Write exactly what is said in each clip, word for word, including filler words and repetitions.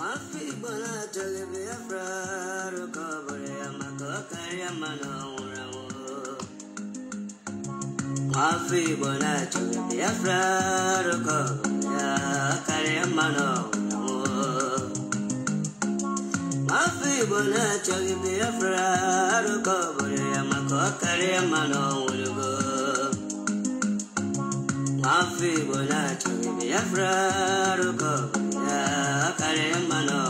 Mafi bola chole me afra ruko bole amakokari amano urawo. Mafi bola chole me afra ruko bole akari amano urawo. Mafi bola chole me afra ruko bole amakokari amano urawo. Mafi bola chole me afra ruko Mano,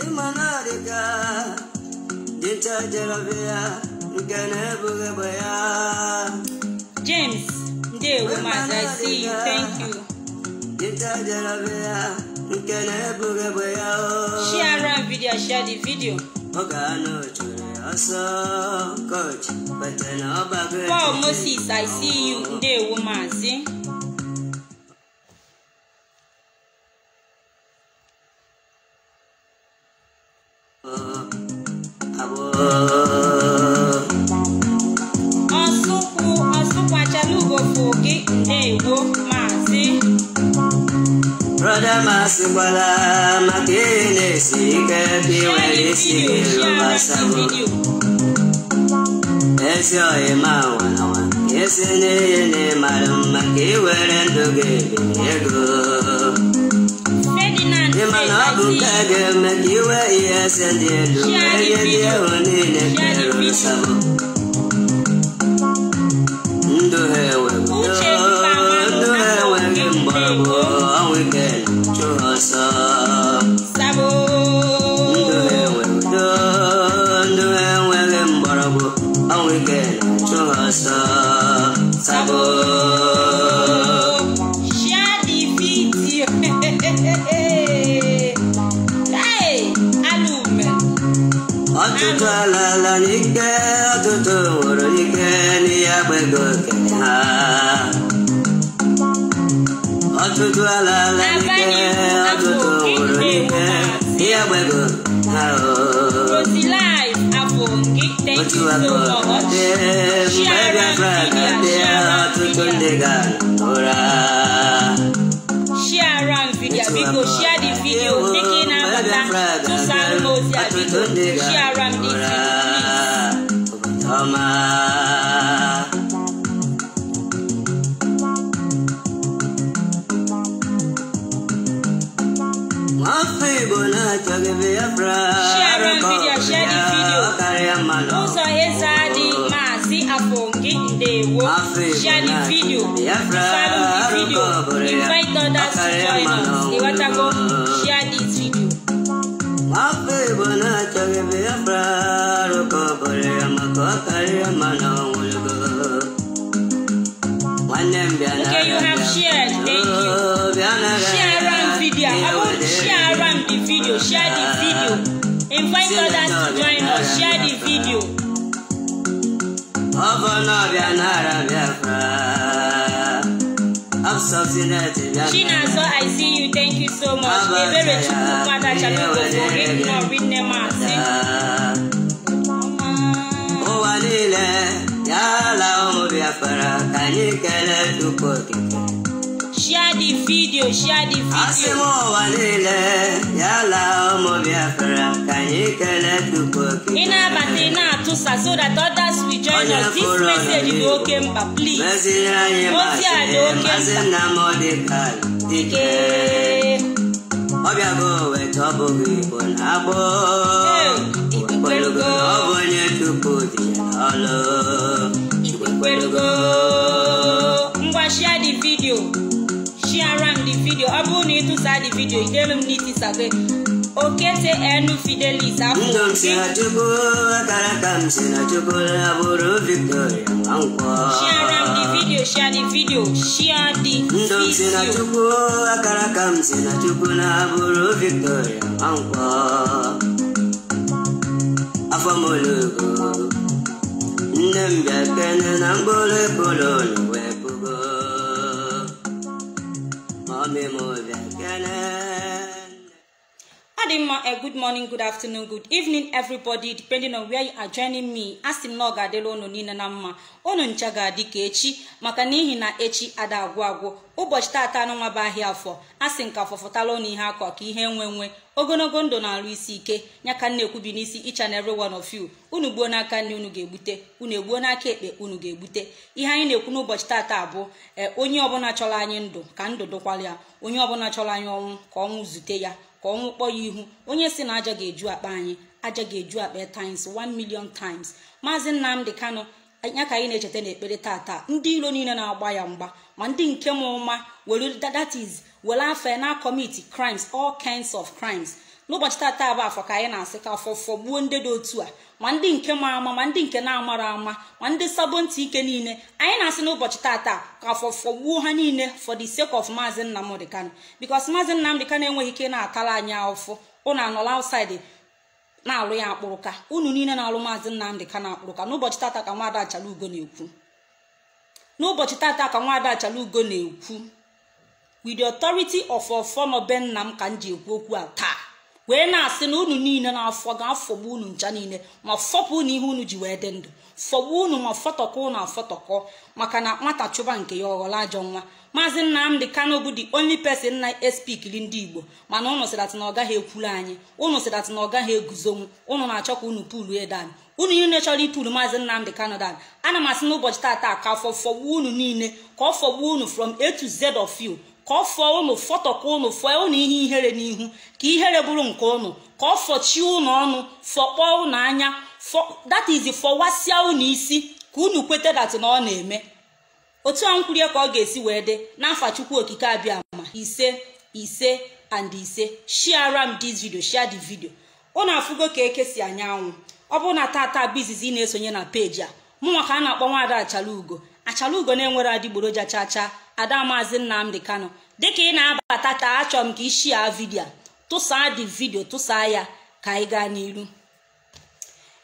Imanarica, Dita Jelavia, Ganabugabaya. James, dear woman, I see you. Thank you. Dita Jelavia, Ganabugabaya. Share a video, share the video. Ogano, also, coach, but I know about it. Paul Moses, I see you, dear woman, see. Masibala makine sikepi wali sikelo sabu esyo ema wana wana esene ene marama kiwere nduge ego ema nabuka geme kiwe esende nduge ego nene kero sabu nduhewe nduhewe ngembo awike Sabo share the video. Hey, alume. Atutala la nike, atuturu nike ni abegoke. Atutala la nike. Yeah, we go. Rosie live, Abongi. Thank you so much. Share our video. Share our video. We go share the video. Taking our time to send Rosie a video. Share our video. Share the video, share the video. Also, here's the Masi Afongi. They will share the video. Follow the video. Invite others to join us. They want to go share this video. Mafi bona chage be afra roko bore amakokari amano ulugo. One name biana. Okay, you have shared. Thank you. Share the video. I want to share the video. Share the video. Invite others to join us. Share the video. Shina, so I see you. Thank you so much. Oh, share the video, share the video. Asimo walele, yala omobi afra, kanyikele tupoki. Ina batena tusa so that others will join us. This message is okay, but please. Mesina yemase, mesina modikal, dike. Obiago we tobogi bonabo. Ikwelugo obonye tupoti alo. Ikwelugo. Mwa share the video. Around the video, abone to side the video. You don't need to say, okay, say, and Fidelis. I'm not sure to go. I can't say to go. I will Victoria. Share the video, share the video, share the video. Don't say to go. I can't say to go. I will Victoria. I'm going. I Sunday, good morning, good afternoon, good evening, everybody, depending on where you are joining me. Asim noga delo no nina na mma. Ono nchaga dike echi, maka nihi na echi ada agwo agwo. Ubochi tata no nwa bahi afọ. Asim ka fofotalo n'ihe akwa ka ihe nwenwe. Ogonogo ndo na alụ isi ike. Nyaka na-ekwubi n'isi each and every one of you. Unu gbuo n'aka nne unu ga-egbute. Unu egbuo n'aka ekpe unu ga-egbute. Ihe anyị na-ekwu n'ụbọchị tata abụ onye ọbụla chọrọ anyị ndụ ka ndụ dọkwala ya. Onye ọbụla chọrọ anyị ọnwụ ka ọnwụ zute ya. Ka ọnwụ kpọọ ya ihu. Onye si na aja ga-eju akpa anyị, aja ga-eju akpa times one million times. Maazị Nnamdi Kanu anya ka anyị na-echeta na-ekpere tata. Ndị ilo niile na-agba ya mgba, ma ndị nke mụma were that is were afa na commit crimes, all kinds of crimes. N'ụbọchị tata abụ afọ ka anyị na-asị ka fọfọ gbuo ndị dị otu a, ma ndị nke ma ama, ma ndị nke na-amara ama, ma ndị sabo ntị ike niile. Anyị na-asị n'ụbọchị tata ka fọfọ gbuo ha niile for the sake of Maazị Nnamdi Kanu, because Maazị Nnamdi Kanu enweghị ike na-akala anyị afọ. Unu anọla outside na-alụ ya akpụrụka, unu niile na-alụ Maazị Nnamdi Kanu akpụrụka. N'ụbọchị tata ka nwaada Achala Ugo na-ekwu, n'ụbọchị tata ka nwaada Achala Ugo na-ekwu, with the authority of our former Bennam Kanji okwu ata. Wee na-asị na unu niile na-afọ ga-afọgbu unu ncha niile, ma fọpụ unu ihe unu ji wee dị ndụ. Fọgbu unu ma fọtọkọ unu afọtọkọ, maka na nwata chụba nke ya ọghọla ajọ nwa. Maazị Nnamdi Kanu bụ the only person na-espikili ndị Igbo, mana unu sịdatị na ọ gaghị ekwulu anyị, unu sịdatị na ọ gaghị eguzonwu, unu na-achọ ka unu pulu edan. Unu niile chọrọ itulu Maazị Nnamdi Kanu dan. Ana m asị n'ụbọchị tata ka afọ fọgbu unu niile, ka ọ fọgbu unu from A to Z of you. Ka ọ fọọ unu fọtọkọ unu, fọọ unu ihe ihere n'ihu, ka ihere bụrụ nke unu, ka ọ fọchie unu ọnụ, fọkpọ unu anya, that is fọwasịa unu isi, ka unu kwete dat na ọ na-eme. Otu a nkwurie ka ọ ga-esi wee dị n'afa Chukwu Okike abịa ama. Ise ise and ise. Share am this video, share the video. Unu afugo ka eke si anya anwụ. Ọ bụ na tata bizizi na-esonye na peji a, mụnwa ka a na-akpọ nwaada Achala Ugo. Achala Ugo na-enwere adịgboroja chacha. Ada Maazị Nnamdi Kanu, dịka ị na-abata taa, achọ m ka ị share video, tụsaa the video, tụsaa ya ka ị gaa n'iru.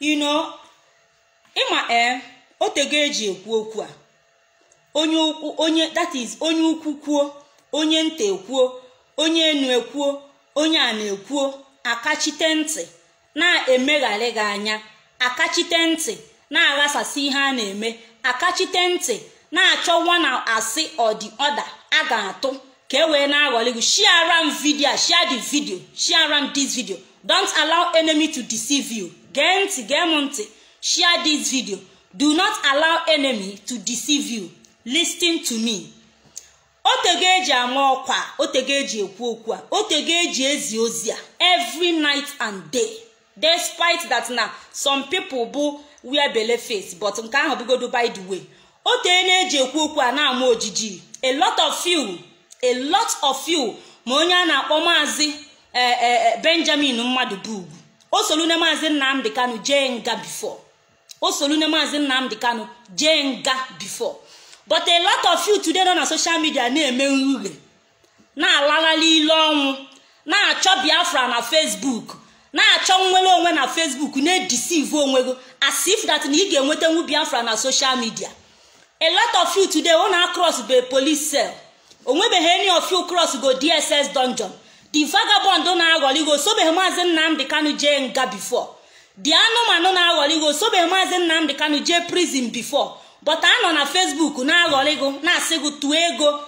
You know, ịma eh otego eji ekwu okwu a, onye ukwu onye that is onye ukwu kwuo, onye nta ekwuo, onye enu ekwuo, onye a na-ekwuo, akachite ntị na-emegharị gị anya, akachite ntị na-aghasasị ihe a na-eme, akachite ntị na-achọ nwa na asị ọdị ọda a ga-atụ ka e wee na-aghọlị gị. Share am video, share the video, share am this video. Don't allow enemy to deceive you. Gee ntị, gee m ntị. Share this video. Do not allow enemy to deceive you. Listen to me. Otego eji ama ọkwa, otego eji ekwu okwu a, otego eji ezi ozi a, every night and day. Despite that na some people bụ wear belle face, but nke ahụ bụgodo by the way. Ote na-eji ekwu okwu a na-ama ojiji. A lot of you, a lot of you, ma onye a na-akpọ Maazị Benjamin Mmadụ Bugu. O solu na Maazị Nnamdi Kanu jee nga before. O solu na Maazị Nnamdi Kanu jee nga before. But a lot of you today on social media na-eme nrughe, na-alalali ile ọnwụ, na-achọ Biafra na Facebook, na-achọ nwere onwe na Facebook, na-edeceive onwego as if that na ị ga-enwetenwu Biafra na social media. A lot of you today wanna cross by police cell. Onwebeghị any of you cross go D S S dungeon. The vagabond don aghọlị go so beghị Maazị Nnamdi Kanu jee nga before. The anụmanụ na-aghọlị go so beghị Maazị Nnamdi Kanu jee prison before. But anọ na Facebook na-aghọlị go na-asị go tụọ ego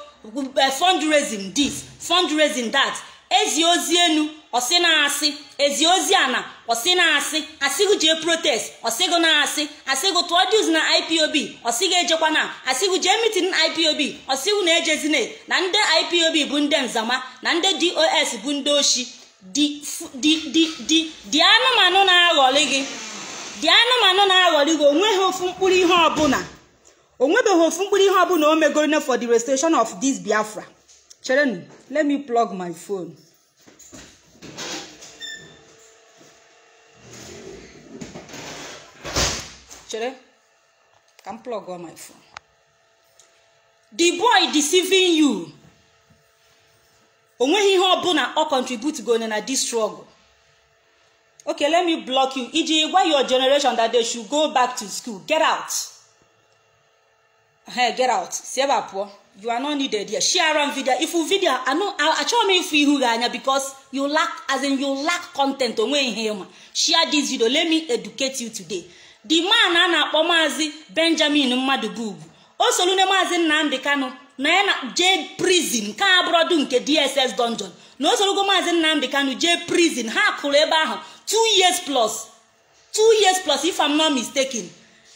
fundraising this, fundraising that. Ezi ozi enu ọsị na-asị, ezi ozi ana ọsị na-asị, asịgo jee protest ọsịgo na-asị, asịgo tụọ dues na I P O B ọsịgo ejekwa na, asịgo jee meeting I P O B ọsịgo na-ejezine na ndị I P O B bụ ndị nzama na ndị D O S bụ ndị oshi. Dị anụmanụ na-aghọlị gị, dị anụmanụ na-aghọlị gị. Onweghị ofu mkpụrụ ihe ọbụla, onwebeghị ofu mkpụrụ ihe ọbụla o megoro for the restoration of this Biafra. Children, let me plug my phone. Children, can plug on my phone. The boy deceiving you. When he hobuna or contribute to go in this struggle. Okay, let me block you. E G, why your generation that they should go back to school? Get out. Hey, get out. Seba po. You are not needed here. Share and video. If you video, I know I show me if you ganya because you lack, as in you lack content on when here. Share this video. Let me educate you today. The man ana pomazi Benjamin Madugubu. Also lune mazi Nnamdi Kanu. Na na J prison. Ka abroad nke D S S dungeon. No so lugo mazi Nnamdi Kanu J prison. Ha kuleba ha. Two years plus. Two years plus if I'm not mistaken.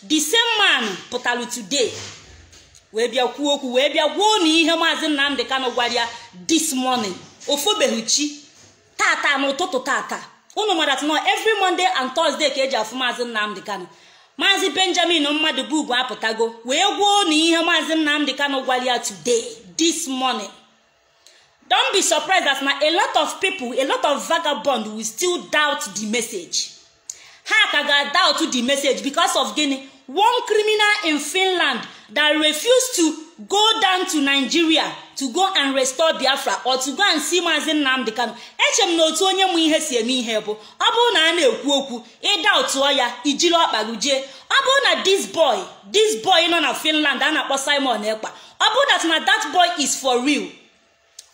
The same man potalu today. Webia kuoku, webia woni ihe mazi Nnamdi Kanu gwaria this morning. Ofobehuchi. Tata no toto tata. Uno madat no every Monday and Thursday keja of mazi Nnamdi Kanu. Mazi Benjamin Madugubu apotago. We woni ihe mazi Nnamdi Kanu gwaria today, this morning. Don't be surprised that now a lot of people, a lot of vagabonds will still doubt the message. How can I doubt the message because of Guinea? One criminal in Finland that refused to go down to Nigeria to go and restore Biafra or to go and see Mazi Nnamdi Kanu. Echem no to onye mu ihe si eme ihe bụ ọbụ na na-ekwu okwu ị doubt ya ijilo akpaguje ọbụ na this boy this boy nọ na Finland ana akpọ Simon Ekpa ọbụ that na that boy is for real.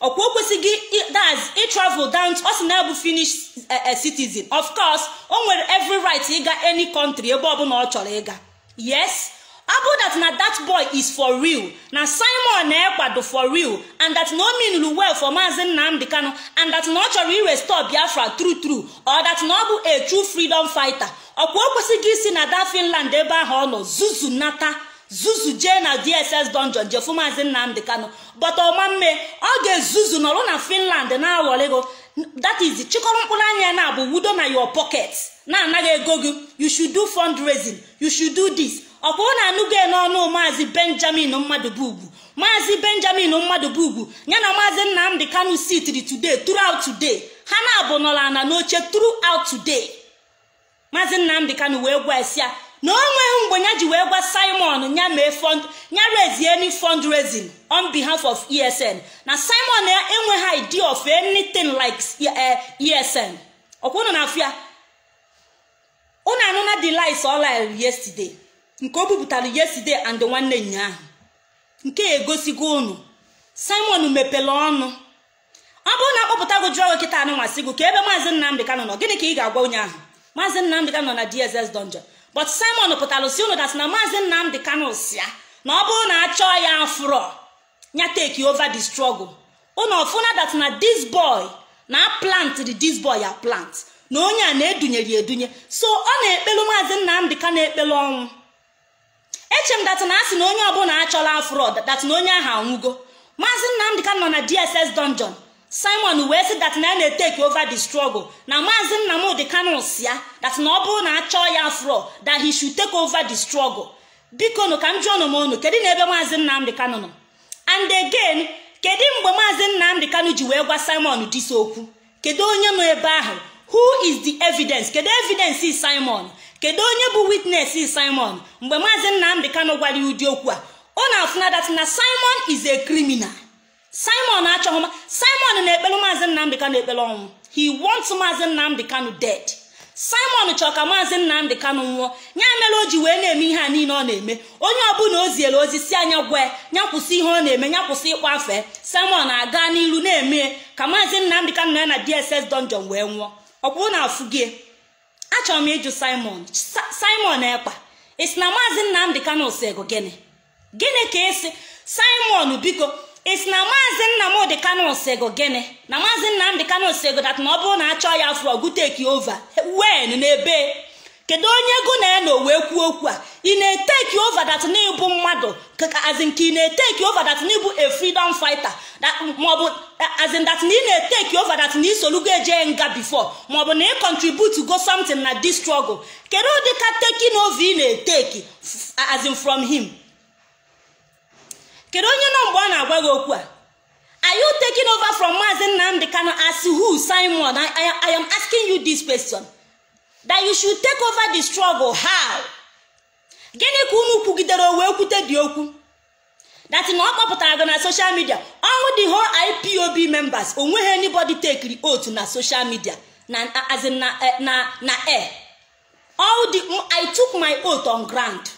Okwo kwesigi that's he travel down to us na finish a citizen. Of course, on with every right he got any country ebe ọbụ na ọ chọrọ ịga. Yes, abu that na that boy is for real. Na Simon Ekpa for real, and that no mean well for Mazi Nnamdi Kanu, and that not to restore Biafra true true, or that no be a true freedom fighter. Okwo kwesigi si na that Finland ebe ahụ no zuzu nata. Zuzu je na D S S dungeon je Mazi Nnamdi Kanu. But omamme oge zuzu no na Finland na awolego. That is the chikorumpulanya na bu wudo na your pockets. Na anaga egogu. You should do fundraising. You should do this. Okona anuge no no Mazi Benjamin Madugubu. Mazi Benjamin Madugubu. Nyana Mazi Nnamdi Kanu city today throughout today. Hana abonola na noche throughout today. Mazi Nnamdi Kanu we gwa esia. No one when you ever Simon nya may fund nya raise any fundraising on behalf of E S N. Now Simon there ain't idea of anything like E S N. Okuna na fear. Una nona the lies all yesterday. Nkobu butali yesterday and the one nya. Nke egosi go no. Simon mepele onu. Abu na oputa go draw kita na masigo ke ebe Mazi Nnamdi Kanu no. Gini ke I ga gwa unya. Mazi Nnamdi Kanu na D S S dungeon. But Simon Opotalosiono that's na Mazi Nnamdi Kanu sia. Na obu na acho ya afro. Nya take over the struggle. Uno ofuna that na this boy na plant the this boy ya plant. Na onya na edunyeri edunye. So on ekpelu Mazi Nnamdi Kanu ekpelu onwu. Echem that na asi na onya obu na acho la afro that na onya ha nwugo. Mazi Nnamdi Kanu na D S S dungeon. Simon we said that na na take over the struggle. Na Mazi Nnamdi Kanu sia that no obu na acho ya fro that he should take over the struggle. Biko no kam jono mo no kedi na ebe Mazi Nnamdi Kanu no. And again, kedi mgbe Mazi Nnamdi Kanu ji we gwa Simon disokwu. Kedi onye no ebe ahụ. Who is the evidence? Kedi evidence is Simon. Kedi onye bu witness is Simon. Mgbe Mazi Nnamdi Kanu gwali udi okwu a. Ona afuna that na Simon is a criminal. Simon Achahoma, Simon na-ekpelu Mazi Nnamdi Kanu ekpelu onwu. He wants Mazi Nnamdi Kanu dead. Simon chọka Mazi Nnamdi Kanu nwụọ. Nya mele o ji wee na-eme ihe a niile ọ na-eme. Onye ọbụla o ziele ozi si anya gwe, nya kwụsị ihe ọ na-eme, nya kwụsị ịkwa afe. Simon aga n'ilu na-eme ka Mazi Nnamdi Kanu na na D S S dungeon wee nwụọ. Ọ bụrụ na afugie. Achọrọ m ịjụ Simon. Simon Ekpa. It's na Mazi Nnamdi Kanu se go gene. Gene ka esi Simon biko it's na Mazi Nnamdi Kanu osego gene. Na Mazi Nnamdi Kanu osego that no obu na acho ya afro go take you over. When na ebe kedo onye go na no we ku okwu a. I na take you over that na ibu mmadu. As in ki na take you over that na ibu a freedom fighter. That mobu as in that ni na take you over that ni solugo eje nga before. Mobu na contribute to go something na this struggle. Kedo dey ka take no vi na take as in from him. Kedo onye no mgbe na agwa go kwa. Are you taking over from Mazi Nnamdi Kanu as who Simon? I, I, I am asking you this question. That you should take over the struggle. How? Gene ku unu kwugidero we kwute di okwu. That in okoputago na social media, all the whole I P O B members, onwe anybody take the oath na social media. Na as in na na na air. All the I took my oath on ground.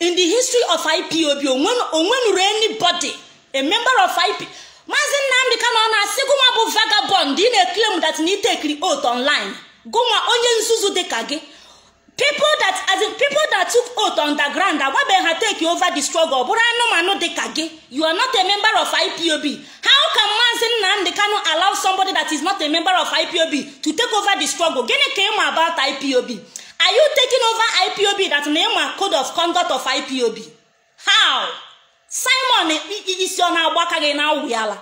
In the history of I P O B, when anybody, a member of I P O B, Mazen Namdi Kanu na Siguma bu vagabond in a claim that need take the oath online. Goma onye nzuzu de kage. People that as in people that took oath on the ground that what have taken over the struggle, but I know mano de kage. You are not a member of I P O B. How can Mazen Namdi Kanu allow somebody that is not a member of I P O B to take over the struggle? Gene came about I P O B. Are you taking over I P O B that name and code of conduct of I P O B? How? Simon is your now walk again now we are.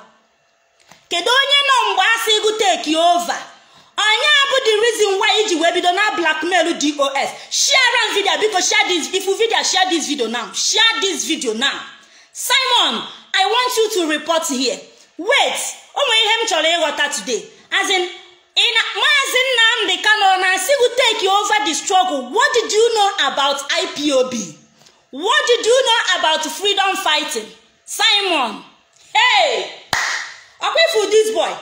Kedonye no mbasi go take over. Anya abu the reason why you will be done blackmail D O S. Share and video because share this. If you video, share this video now. Share this video now. Simon, I want you to report here. Wait. Oh my hem water today. As in in Maazị Nnamdi Kanu na si go take over the struggle. What did you know about I P O B? What did you know about freedom fighting? Simon. Hey! I'm going for this boy.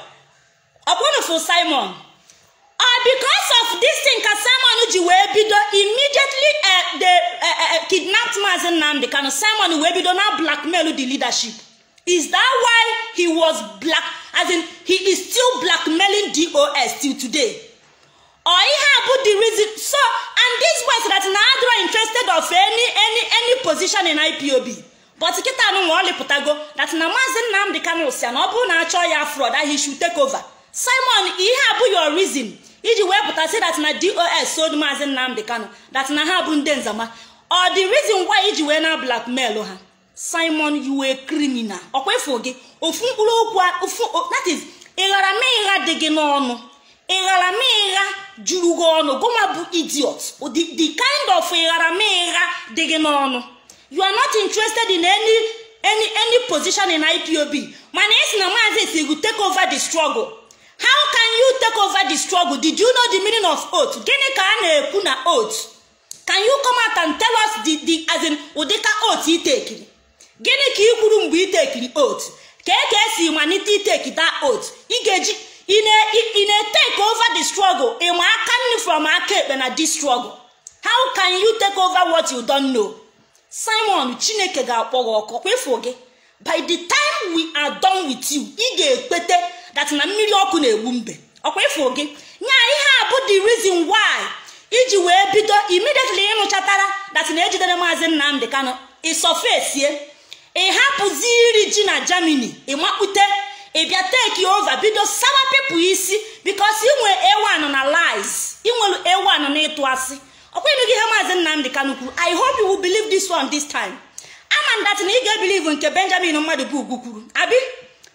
I'm going for Simon. Uh, because of this thing, Simon Ujiwebido immediately uh, they, uh, uh, kidnapped Maazị Nnamdi Kanu. Simon Ujiwebido now blackmailed the leadership. Is that why he was black? As in, he is still blackmailing D O S till today. Or he had put the reason so, and this was that Nadu are interested of any any any position in I P O B. But kita no only potago that Maazị Nnamdi Kanu si anobu na acho ya fraud that he should take over. Simon, he had put your reason. He the way pota say that na D O S sold Maazị Nnamdi Kanu. That na ha bu ndenzama. Or the reason why he were na blackmail her. Simon, you were a criminal. Okwe foge. Ofu ulokwa ofu that is igara me iga dege no onu. Erameira jurugono gomabu idiot. The the kind of erameira degenono. You are not interested in any any any position in I P O B. Manes na Maazị say you take over the struggle. How can you take over the struggle? Did you know the meaning of oath? Gene ka na eku na oath. Can you come out and tell us the the as in odeka oath you take? Gene ki ikwuru mgbe you take the oath. Keke si humanity take that oath. Igeji In a, in a take over the struggle, in my coming from our cape and at this struggle. How can you take over what you don't know? Simon, Chineke ga akpọrọ okwe. By the time we are done with you, I get pete that na mmiri ọkụ na egumbe. Okwe foge. Nya ihe abụ the reason why iji wee bido immediately ịnụchatara that na ejidere Maazị Nnamdi Kanu. I surface here. I hapụzi iri ji na Germany. I makpute if you take over, because some people is because you were a one on a lies, you were a one on a twas. Okay, I hope you will believe this one this time. I'm that nigga believe in Benjamin Omadugu Abi,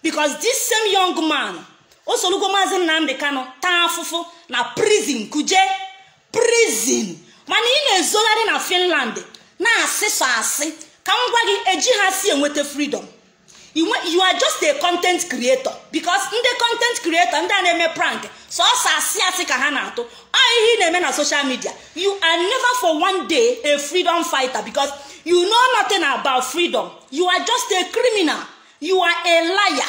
because this same young man also look Maazị Nnamdi Kanu tafufu na prison kuje prison. Man in a zone in Finland, na sisasi come back eji hasi and with freedom. You are just a content creator because in the content creator and then a prank. So sasiasikahanato. I hear them on social media. You are never for one day a freedom fighter because you know nothing about freedom. You are just a criminal. You are a liar.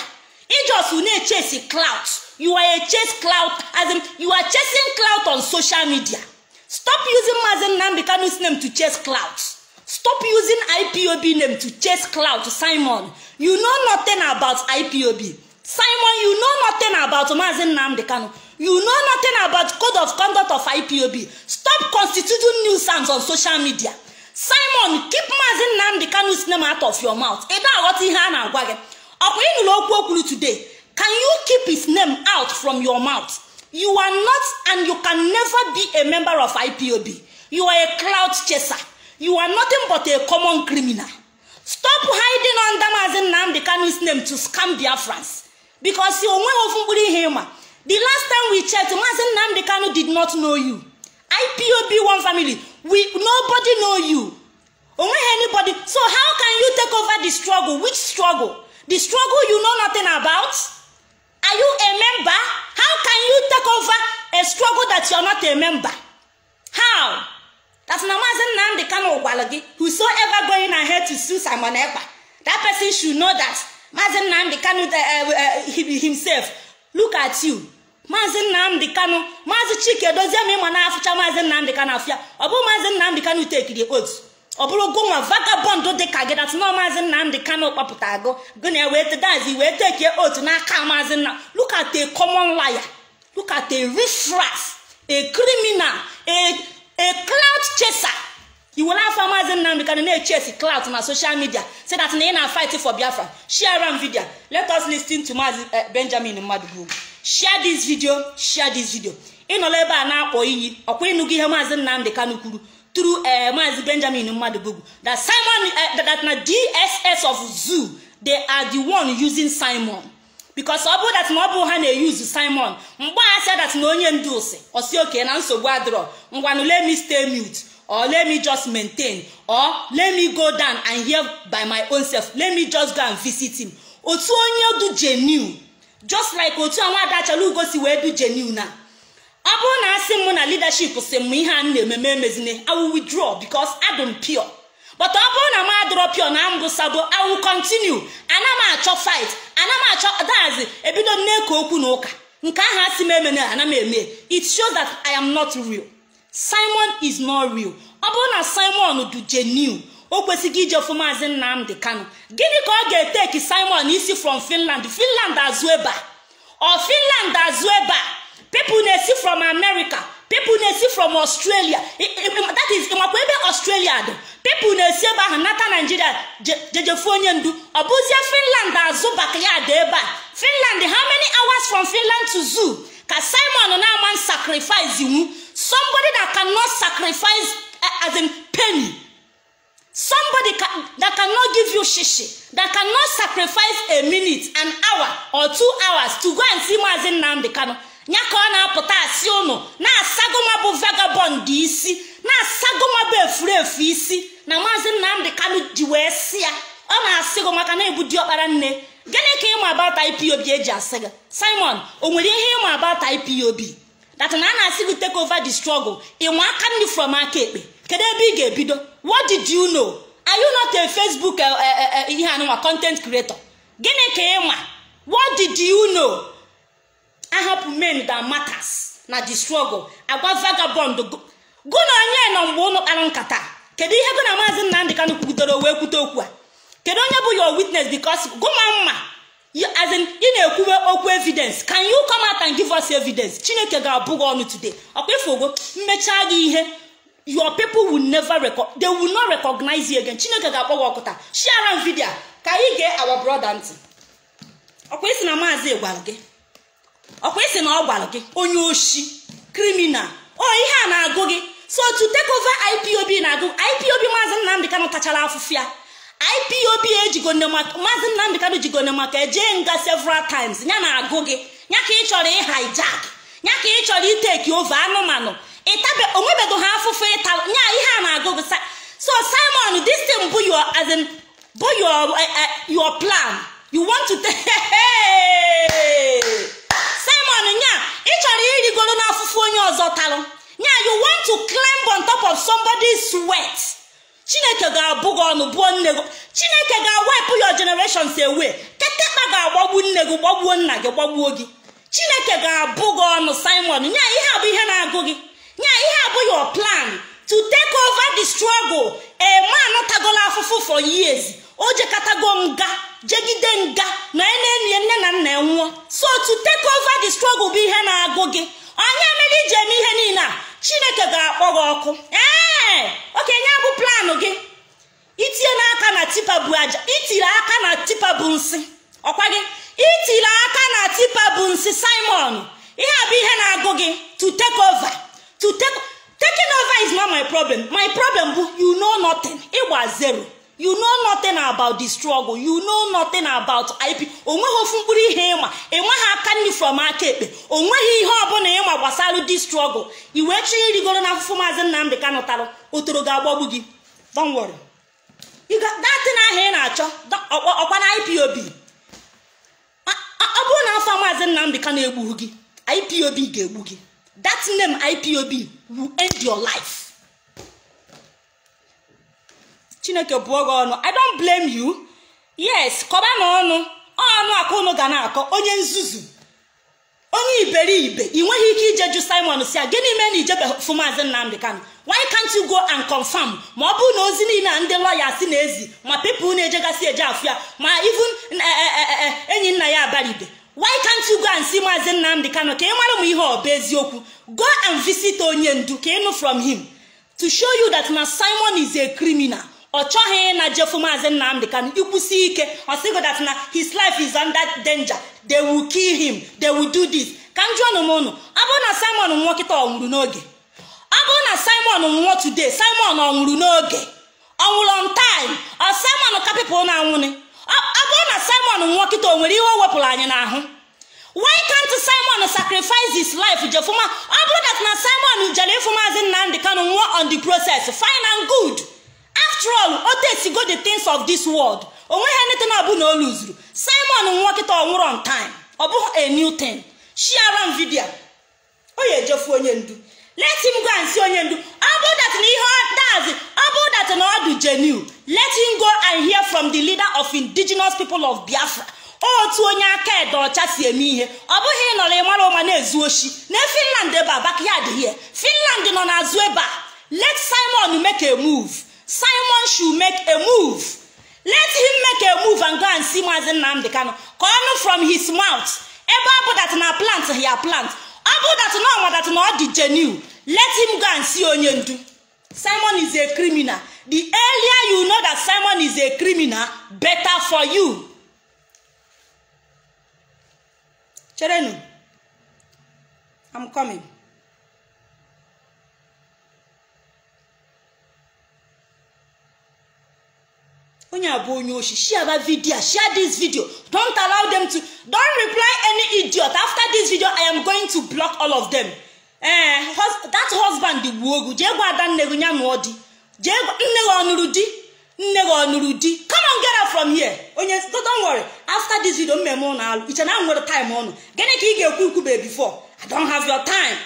It just will not chase a clout. You are a chase clout as in you are chasing clout on social media. Stop using Maazị Nnamdi Kanu's name to chase clout. Stop using I P O B name to chase clout, Simon. You know nothing about I P O B. Simon, you know nothing about Maazị Nnamdi Kanu. You know nothing about code of conduct of I P O B. Stop constituting nuisance on social media. Simon, keep Maazị Nnamdi Kanu's name out of your mouth. Today, can you keep his name out from your mouth? You are not and you can never be a member of I P O B. You are a clout chaser. You are nothing but a common criminal. Stop hiding under Maazị Nnamdi Kanu's name to scam Biafrans. Because you are one of the last time we checked, Maazị Nnamdi Kanu did not know you. I P O B one family, we nobody know you. Anybody. So how can you take over the struggle? Which struggle? The struggle you know nothing about? Are you a member? How can you take over a struggle that you are not a member? How? That's Maazị Nnamdi Kanu Ogwalagi. Whosoever going ahead to sue Simon Ekpa, that person should know that Maazị Nnamdi Kanu uh, uh, himself. Look at you, Maazị Nnamdi Kanu. Maazị Chike doesn't mean man Africa. Maazị Nnamdi Kanu Afia. Obu Maazị Nnamdi Kanu take the oath. Oburu gwa vagabond do de kage that no mazin na ndi kana okpaputa go go na we te dazi we take your oath na aka mazin na. Look at a common liar. Look at a riffraff, a criminal, a a clout chaser. You will have farmers in now because they chase the clout on social media. Say that they are fighting for Biafra. Share our video. Let us listen to Mazi Benjamin Madugwu. Share this video. Share this video. In Oleba na Oyi, Okwenugi Mazi Nnamdi Kanu Kuru through Mazi Benjamin Madugwu. That Simon, uh, that na D S S of Zoo, they are the one using Simon. Because Obu that Obu Hane use Simon. Mba said that no one does. Osioke na nso gwadro. Ngwanu let me stay mute. Or let me just maintain, or let me go down and hear by my own self. Let me just go and visit him. Otu onye do genuine, just like otu anwa dachalu go si we do genuine na. Abu na asim mo na leadership se mo ihe an na-ememe mezine. I will withdraw because I don't pure. But abu na ma draw pure na am go sabo. I will continue. Ana ma achọ fight. Ana ma achọ dance. Ebido nneko okwu na ụka. Nke aha asim eme na ana eme. It shows that I am not real. Simon is not real. Abona Simon do genuine. Okwesigi je fuma azin Nnamdi Kanu. Gini ka o ga take Simon isi from Finland. Finland azueba. Or Finland azueba. People na see from America. People na see from Australia. That is imakwebe Australia do. People na see ba nata Nigeria jejefonye ndu. Obuzia Finland azuba ya deba. Finland, how many hours from Finland to Zoo? Ka Simon na man sacrifice you. Somebody that cannot sacrifice uh, as a penny. Somebody ca that cannot give you shishi. That cannot sacrifice a minute, an hour, or two hours to go and see Mazi Nnamdi Kanu. Nyaka ona potasi ono. Na asagoma bu vagabond isi. Na asagoma bu efurefu isi. Na Mazi Nnamdi Kanu diwesia. Ona asagoma kana ibu diopara nne. Gene ke ima about I P O B eji asaga. Simon, onwere ihe ima about I P O B. That Nana Sigu take over the struggle. In one country from our Cape. Kedebige bido. What did you know? Are you not a Facebook uh, uh, uh, content creator? Gene Kema. What did you know? I help men that matters. Na the struggle. I want vagabond. Go na nye na mbono alankata. Kedi hego na mazin na ndikanu kukutoro we kutokwa. Kedo nyebu your witness because go mama. You, as in, you know, kuwe oku evidence. Can you come out and give us evidence? Chineke ga abugo onu today. Okwefogo, mmechagi ihe. Your people will never record. They will not recognize you again. Chineke ga abugo okota. Share our video. Can you get our brother auntie? Okwesi na maazi egwalge. Okwesi na ogwalge. Onyoshi, criminal. Oh, ihe na agogi. So to take over I P O B na agogi. I P O B maazi Nnamdi Kanu tachala afufia. I P O B ejigo ne maka Mazi Nnamdi Kanu jigo ne maka ejenga several times nya na agoge nya ka ichori hijack nya ka ichori take over anumanu itabe onwebe do ha afufu ita nya ihe na agoge. So Simon, this thing bu your as in bu your uh, uh, your plan you want to Simon nya ichori irigo na afufu onye ozo talu nya you want to climb on top of somebody's sweat. Chineke ga abugo onu buo nnego. Chineke ga wipe your generations away. Ketekpa ga agbagbu nnego, gbagbuo nna gi, gbagbuo gi. Chineke ga abugo onu Simon. Nya ihe abu ihe na agu gi. Nya ihe abu your plan to take over the struggle. A man otagola afufu for years. Oje katago nga, jegide nga, na ene ene ene na nna enwo. So to take over the struggle bi ihe na agu gi. Onye meli jemi ihe nina. Chineke ga akpogo oku. Eh! Okay, nyabu plan oge. Itie na aka na tipa bu aja. Itire aka na tipa bu nsi. Okwa gi. Itire aka na tipa bu nsi Simon. Ihe abi ihe na ago gi to take over. To take taking over is not my problem. My problem bu you know nothing. Igba zero. You know nothing about the struggle. You know nothing about I P. Onweghị ofunkpuru ihe ịma. Enweghị aka nri from akaekpe. Onweghị ihe ọbụla ịma gbasara the struggle. Iwe chiri rigoro na afufu Mazi Nnamdi Kanu taro. Otoro ga-agbagbu gị. Don't worry. You got that thing ahụ ị na-achọ. Ọkwa na I P O B. Ọ bụrụ na afa Mazi Nnamdi Kanu egbughị gị, I P O B ga-egbu gị. That name I P O B will end your life. I don't blame you. Yes, koba no no. Onu akono gana ako onye nzuzu. Onye iberibe. Inweghị ike ijeju Simon si a gịnị mere na ijebefu Mazi Nnamdi Kanu. Why can't you go and confirm? Ma obu na ozi ni na ndi lawyer si na ezi, ma people na ejegasi eje afia, ma even enyi nna ya abalibe. Why can't you go and see Mazin Nnamdi Kanu? Ke mara mu ihe obeziokwu. Go and visit onye ndu ke no from him to show you that na Simon is a criminal. Ochohe na Jefu Mazin Nnamdi Kanu ikwusi ike, osigo that na his life is under danger. They will kill him. They will do this. Kanju anu mono. Abona Simon nwokita onwuru n'oge. Abona Simon nwọ today. Simon onwuru n'oge. Onwuru on time. Or Simon kapipo na anwune. Abona Simon nwokita onwere ihe owepụrụ anyị n'ahụ. Why can't Simon sacrifice his life? Jefuma. Abona that na Simon Jalefuma Mazin Nnamdi Kanu nwọ on the process. Fine and good. After all, Otesi go the things of this world. Onwe ha nete na abu no lose. Simon nwokita onwuru on time. Obu a new thing. Share video. Oye Jefu onye ndu. Let him go and see onye ndu. About that ni hard does. About that no adu genuine. Let him go and hear from the leader of indigenous people of Biafra. Oh tu onye aka edo cha si emi ihe. Obu he no le mara o ma na ezu oshi. Na Finland e ba backyard here. Finland no na azu e ba. Let Simon make a move. Simon should make a move. Let him make a move and go and see Mazin Nnamdi Kanu. Come from his mouth. Eba abu that na plant he a plant. Abu that no ma that no di genuine. Let him go and see onye ndu. Simon is a criminal. The earlier you know that Simon is a criminal, better for you. Cherenu, I'm coming. Share this video. Don't allow them to. Don't reply any idiot. After this video, I am going to block all of them. Eh, hus that husband the wogu. Jego adan negunya nwodi. Jego nnego onurudi. Nnego onurudi. Come on, get out from here. Onye, so don't worry. After this video, me mo na alu. Icha na nwere time onu. Gene ki ige kuku be before. I don't have your time.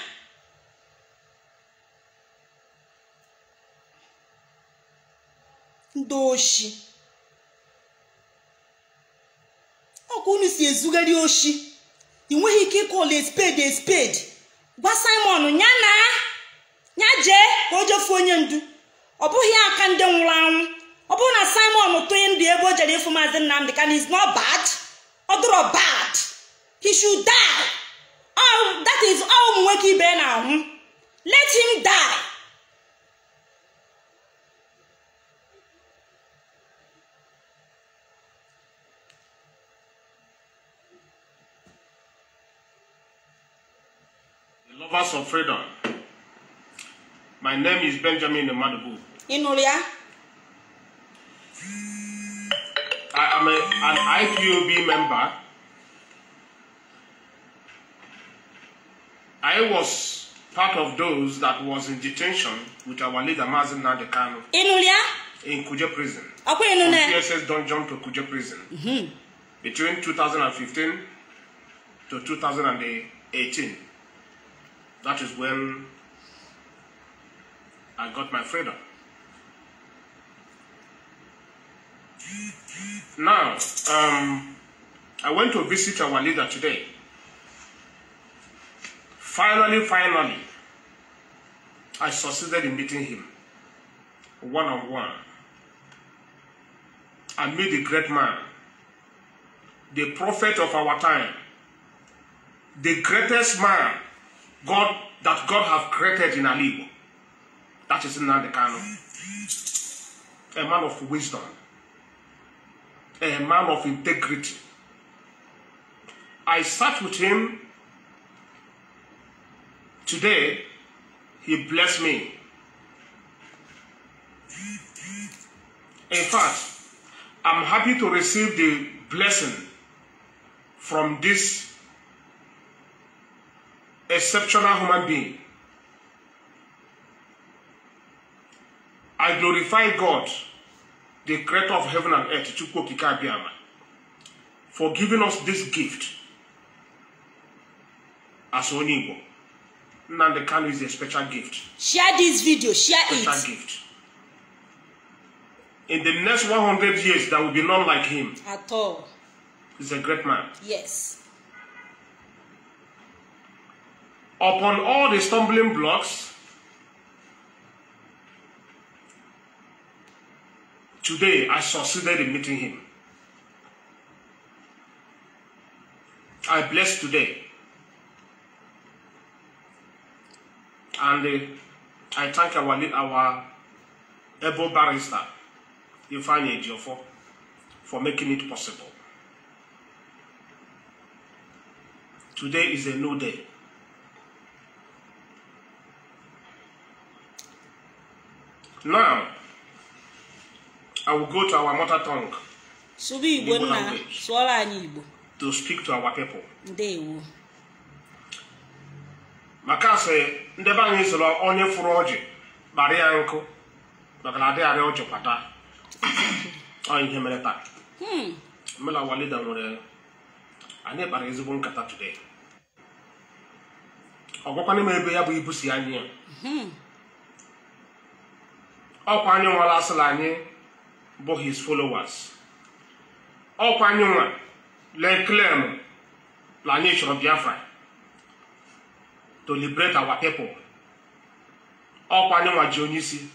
Ndoshi. Kunu si ezugari oshi inweghị ike call a spade a spade gwa Simon nya na nya je ka o jefu onye ndu ọbụghị aka ndị nwụrụ anwụ ọbụ na Simon toye ndị ebe o jere ifu Mazin Nnamdi Kanu is not bad odoro bad he should die oh that is all ụmụ nwoke ibe na ahụ let him die Lovers of freedom. My name is Benjamin Madubu. Inuria. I am a, an I P O B member. I was part of those that was in detention with our leader Mazin Nnamdi Kanu. Inuria. In Kuje prison. Akwe Inuria. P S S dungeon to Kuje prison. Mm-hmm. Between two thousand fifteen to two thousand eighteen. That is when I got my freedom. Now, um, I went to visit our leader today. Finally, finally, I succeeded in meeting him one-on-one. I met the great man, the prophet of our time, the greatest man God that God have created in Alibo. That is Nnamdi Kanu. A man of wisdom. A man of integrity. I sat with him. Today, he blessed me. In fact, I'm happy to receive the blessing from this exceptional human being. I glorify God, the creator of heaven and earth, Chukwu Okike Abiama, for giving us this gift. As only Igbo, Nnamdi Kanu is a special gift. Share this video, share special it. Special gift. In the next one hundred years, there will be none like him. At all. He's a great man. Yes. Upon all the stumbling blocks, Today, I succeeded in meeting him. I blessed today. And uh, I thank our our able barrister, Ifeanyi Ejioffor, for making it possible. Today is a new day. Now, I will go to our mother tongue, Igbo language, to speak to our people. Makase ndebanye solo onye furu oji bari anko bakalade are ojo pata on hemeleta hmm mela walida wore ane bari ezigbo nkata today ogwakwane mebe ya bu ibusi anye hmm okwanye wala asala anye bo his followers okwanye nwa le claim la nation of Biafra to liberate our people. All Panama Jonisi.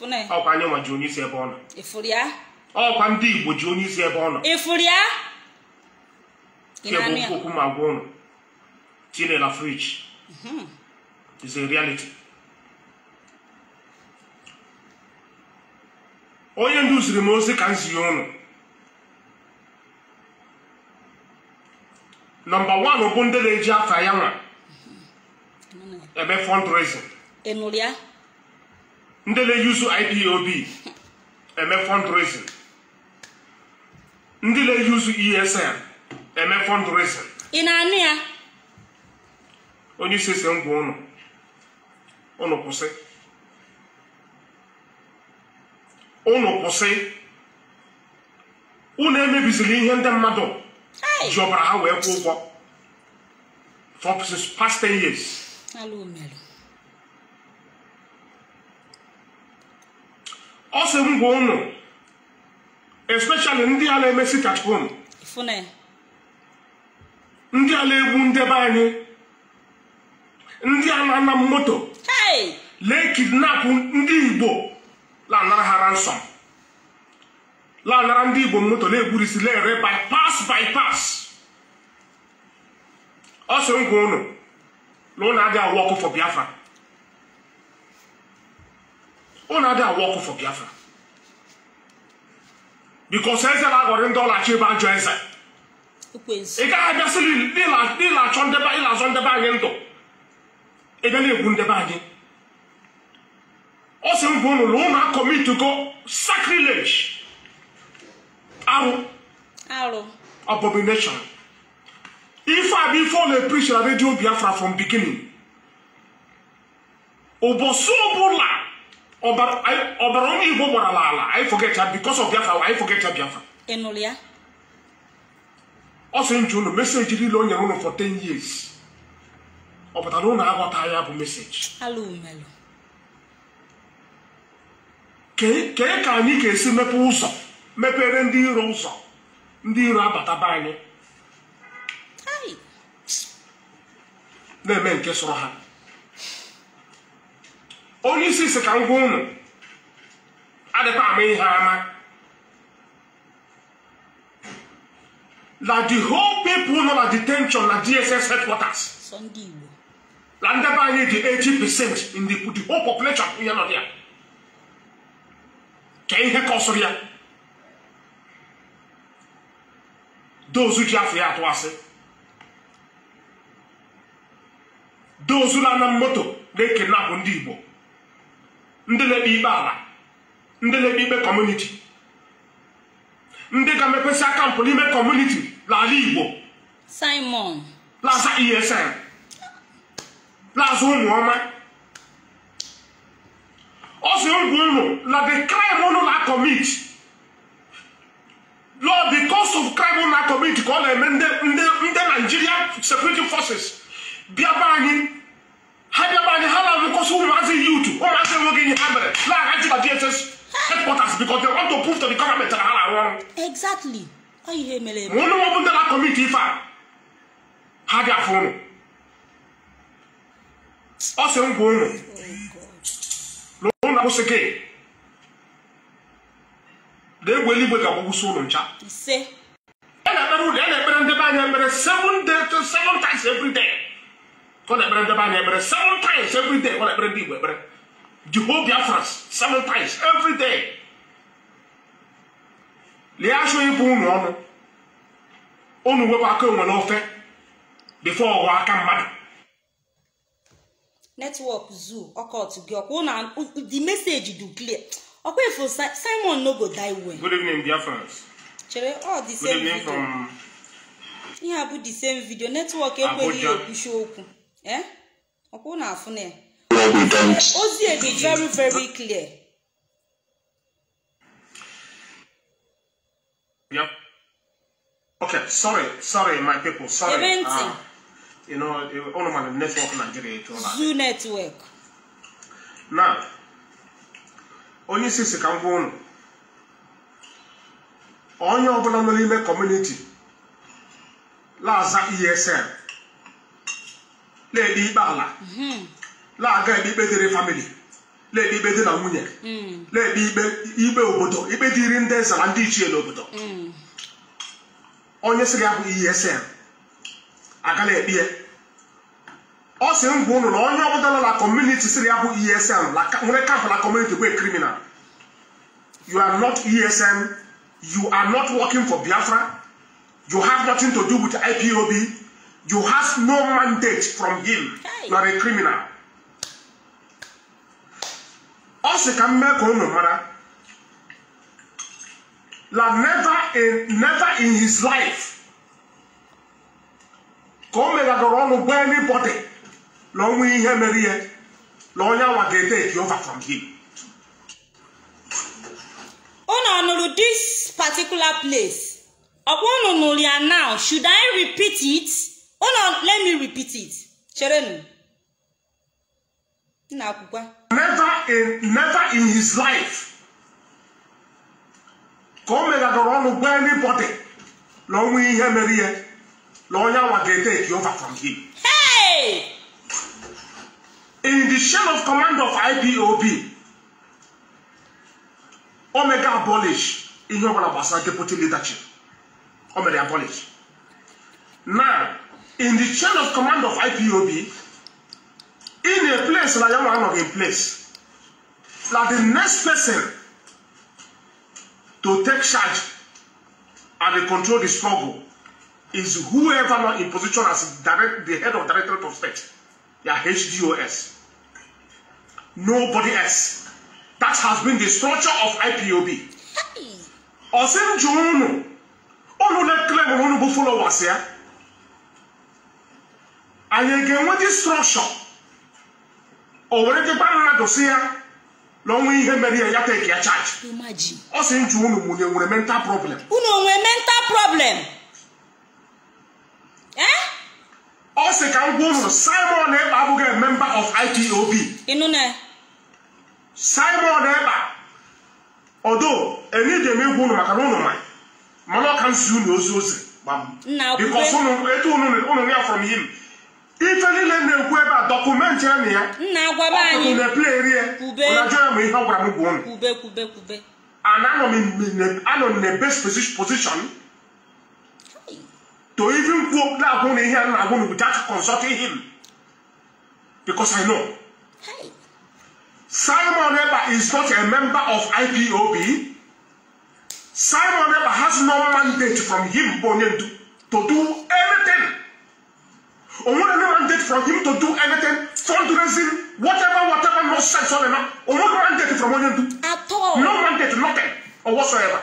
All Panama Jonisi Ebona. Ifuria. All Pandi Jonisi Ebona. Ifuria. Kebo Kokuma Gono. Tine la fridge. It's a reality. Oyendus Remose Kansiono. Number one, Obunde Leja Tayama. About fundraising. Emulia. Ndele use I P O B. About fundraising. Ndele use E S M. About fundraising. Inania. Oni se se ngo ono. Ono kose. Ono kose. Una eme bisili ihe nde mmadu. Jobara ha we kwu ụgwọ. For past ten years. Hello, Melo. Also, Mbono, especially India, I message at home. Fune. India, I bundebani. India, I na moto. Hey. Le kidnap Indi bo. La na ransom. La na Indi bo moto le burisi le re by pass by pass. Also, Mbono. No, now they are working for Biafra. Oh, now they are working for Biafra. Because they are going to like you by Johnson. They are just little, little, on the by, little on the by, and to. They don't even the by. Also, we no longer commit to go sacrilege. Aro. Aro. Abomination. If I before the preach the radio Biafra from beginning, Obosobula, Obar, Obaroni Bobarala, I forget that because of Biafra, I forget that Biafra. Enolia. Also in June, the message is long for ten years. Oh, but I don't have what I have a message. Hello, Melo. Ke ke kani ke si me puso, me perendi rosa, ndi rabata bani. The men guess what? Only six can go on. At the time, that the whole people of the detention at D S S headquarters. Sunday. Land about the eighty percent in the the whole population here not here. Can you cause here? Those who just here to us. Those who are not moto, they cannot undibo. Ndelebi bara, ndelebi be community. Ndeka me pesa campo lime community la libo. Simon. La sa E S M. La zomu ama. Also ungumo la the crime ono la commit. Lord, because of crime ono la commit, call them nde nde Nigeria security forces. Biabani, Habiabani, Hala, because who has you to, or as you in Hamburg, like anti D S S headquarters, because they want to prove to the government that Hala wrong. Exactly. Are you hear me? One of them committee file. Had their phone. Also, I'm going. Long once again. They will live with a soon, chap. Say, and I don't know, and I seven days to seven times every day. What I brand the banner, seven times every day. What I brand the weber. Jehovah first, seven times every day. Liasho Ibuno, only Webaka will offer before Waka Mad. Network zoo, or call to Gyok, one and the message you do clear. Okay, for Simon no go die way. Good evening, dear friends. Chere, all the same. Good evening video. From. Yeah, I put the same video. Network, you show open. Eh? Open our phone. Ozie be very, very clear. Yep. Okay, sorry, sorry, my people, sorry. Uh, you know, all of my network in Nigeria. Zoo network. Now, only since you can go on. On your Bonamolime community, Laza E S M, Lady Bala, La Gabi Bedere family, Lady Bedela Munia, Lady Ibe Obodo, Ibedirin Des and D G L Obodo. On your cigar E S M, Agale Bier. Also, I'm going to la community, Syriabu E S M, like a community, we're criminal. You are not E S M, you are not working for Biafra, you have nothing to do with I P O B, you have no mandate from him, you are a criminal. Also, can make on mother. La never in never in his life. Come like around anybody. Long we hear Maria, Loya will take over from him. On this particular place, upon Onolia now, should I repeat it? Oh no, let me repeat it. Cherenu. Never in never in his life. Come like around anybody. Long we hear Maria, Loya will take over from him. Hey! In the chain of command of I P O B, Omega abolish in your Balabasa deputy leadership. Omega abolish. Now, in the chain of command of I P O B, in a place like I'm not in place, like the next person to take charge and to control the struggle is whoever not in position as direct, the head of Directorate of State. They are H D O S. Nobody else. That has been the structure of I P O B. Osen Juno, all who let claim honorable followers here. And again, what is structure? Already, Banana Dossier, long way here, Maria, you take your charge. Imagine. Osen Juno, we have a mental problem. We have a mental problem. Eh? Also, can go to Simon Eba, who is a member of I T O B. Inune. Simon Eba, although any day me go no makaronu mai, mano can sue no zozi, bam. Because ono eto ono ono niya from him. If any land ne kueba document ya niya. Na kueba ni. Ono play niya. Kube. Ono joya mo iha kura mo guone. Kube kube kube. And ano me ano ne best position. To even quote that one here and I want without consulting him. Because I know. Hey. Simon Eba is not a member of I P O B. Simon Eba has no mandate from him to, to do anything. Or no mandate from him to do anything, fundraising, whatever, whatever, no sense or not. Or no mandate from him to at all. No mandate, nothing. Or whatsoever.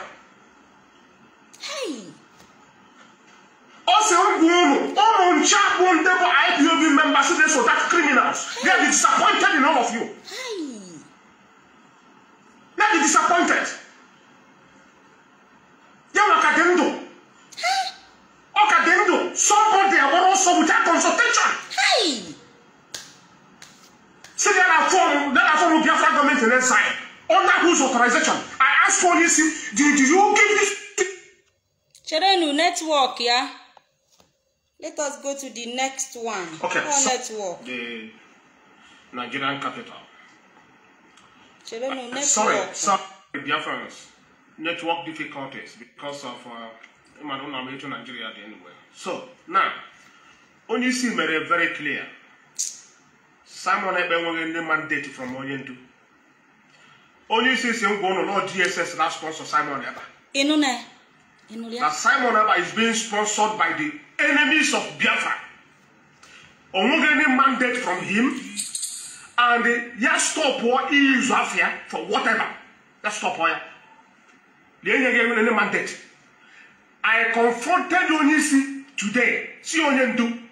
Hey. Also, all on chat won't table I P O B members today, so that's criminals. They are disappointed in all of you. They are disappointed. They are Okadendo. Okadendo. Somebody about also without consultation. See, there are form there are form of Biafra government in inside. Under whose authorization? I asked for this. Did you give this? Cherenu network, yeah. Let us go to the next one. Okay. Our so network. The Nigerian capital. Cherenu uh, network. Sorry, sorry, dear friends. network difficulties because of my own American Nigeria anyway. So now, only see me very clear. Someone I been the mandate from Oyendu. Only see some going on all G S S that sponsor Simon Eba. Inune. That Simon Eba is being sponsored by the enemies of Biafra. Only mandate from him, and yes, stop or use Afia for whatever. That's stop or. The any mandate. I confronted Onisi today. See Onyendu.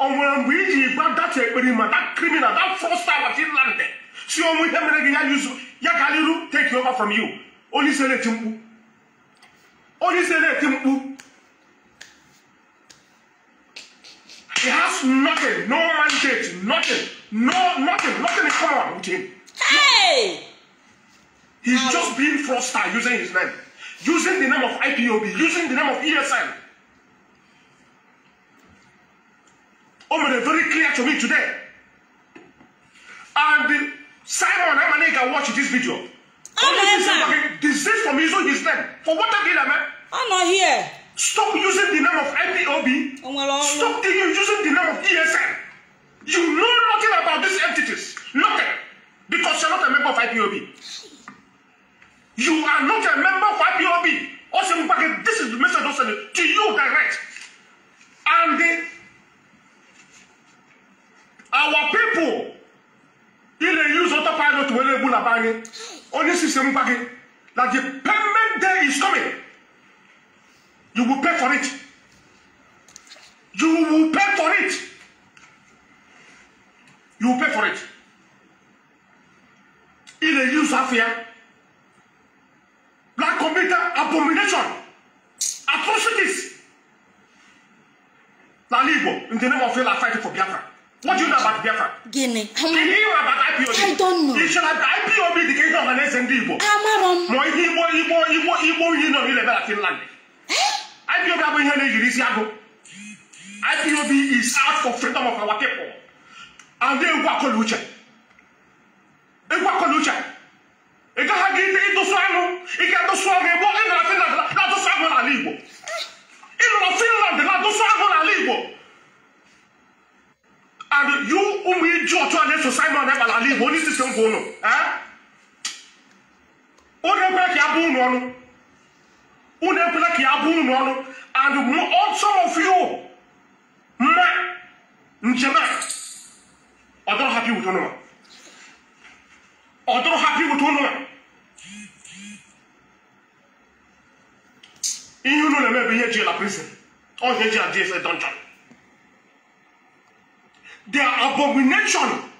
On when we got that experiment, that criminal, that first time that he landed. See on we him again use Yakaliru take over from you. Onisi let him. Onisi let him. He has nothing, no mandate, nothing, no nothing, nothing is common with him. Hey. He's um, just being fraudster using his name, using the name of I P O B, using the name of E S N. Oh, made it very clear to me today. And Simon Emanega watched this video. Oh, this is from using his name. For what I did, man. I'm not here. Stop using the name of I P O B. Oh, well, Stop well. using the name of E S N. You know nothing about these entities. Nothing. Because you're not a member of I P O B. You are not a member of I P O B. Also, this is the message also to you direct. And the, our people, they use autopilot to enable a banging. Only system bagging that the payment day is coming. You will pay for it. You will pay for it. You will pay for it. They use Afia. Black computer abomination, atrocities. Lalibo, in the name of Fela fighting for Biafra. What do you know about Biafra? Guinea. Can you hear about I P O B? I don't know. You should have I P O B the case of an S N D Igbo. Amarom. No, Igbo, Igbo, Igbo, Igbo, you know, you never have Finland. I P O B have been here in Yurisiago. I P O B is out for freedom of our people. And they work on Lucha. They work on Lucha. It got hit into Swano, it got the Swag and what in Finland, not the Swagman Alibo. In Finland, not the Swagman Alibo. And you, whom we draw to an exercise on Evan Alibo, this is some bono, eh? Unemployed Yabuno, Unemployed Yabuno, and some of you, my Njama, I don't have you to know. I don't happy with one. You know, maybe here jail prison or here jail dungeon. They are abomination.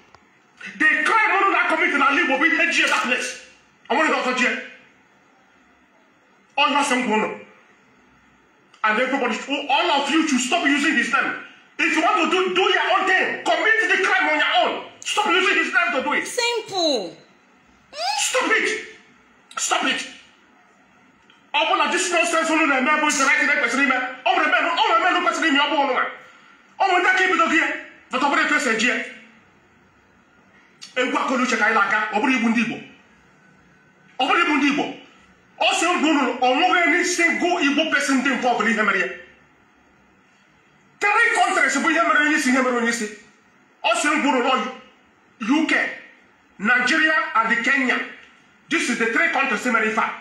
They crime on that committed and live over here jail that place. I want to go to jail. All that's some corner. And everybody, all of you should stop using his name. If you want to do, do your own thing, commit the crime on your own. Stop using his name to do it. Simple. Stop it! Stop it! I want this nonsense on the man who's the right person. All the men, all the men who person in your ball. Oh, when that came to here, the top of the person here. And what could you check? I like over the Bundibo. Over the Bundibo. Also, Bruno, or more any single evil person didn't fall in Hemaria. Three countries we have a missing Hemaria. Also, Bruno, U K. Nigeria and the Kenya. This is the three countries in America.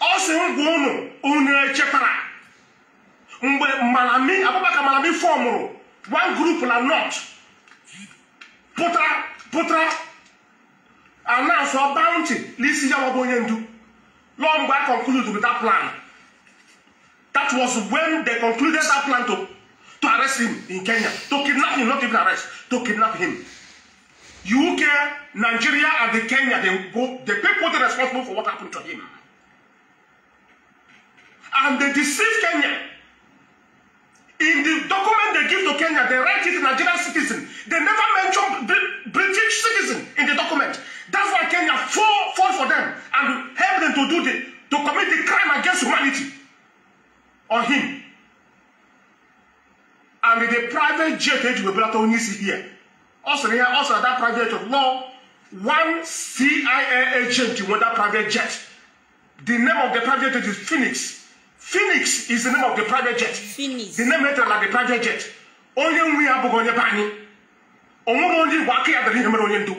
Also, Gono, Une Chetara, Malami, Abubakar Malami form one group la not. Potra, Potra, and now for bounty, this is what we're going to do. Long back concluded with that plan. That was when they concluded that plan to, to arrest him in Kenya, to kidnap him, not even arrest, to kidnap him. U K, Nigeria, and the Kenya, they, go, they pay people responsible for what happened to him. And they deceive Kenya. In the document they give to Kenya, they write it Nigerian citizen. They never mention British citizen in the document. That's why Kenya fall, fall for them and help them to do the, to commit the crime against humanity on him. And the private jet will be here. Also, also that private of law one C I A agent in another private jet. The name of the private jet is Phoenix. Phoenix is the name of the private jet. Phoenix. The name is like the private jet. Only we are going to buy it. Only Waki are the name of the do.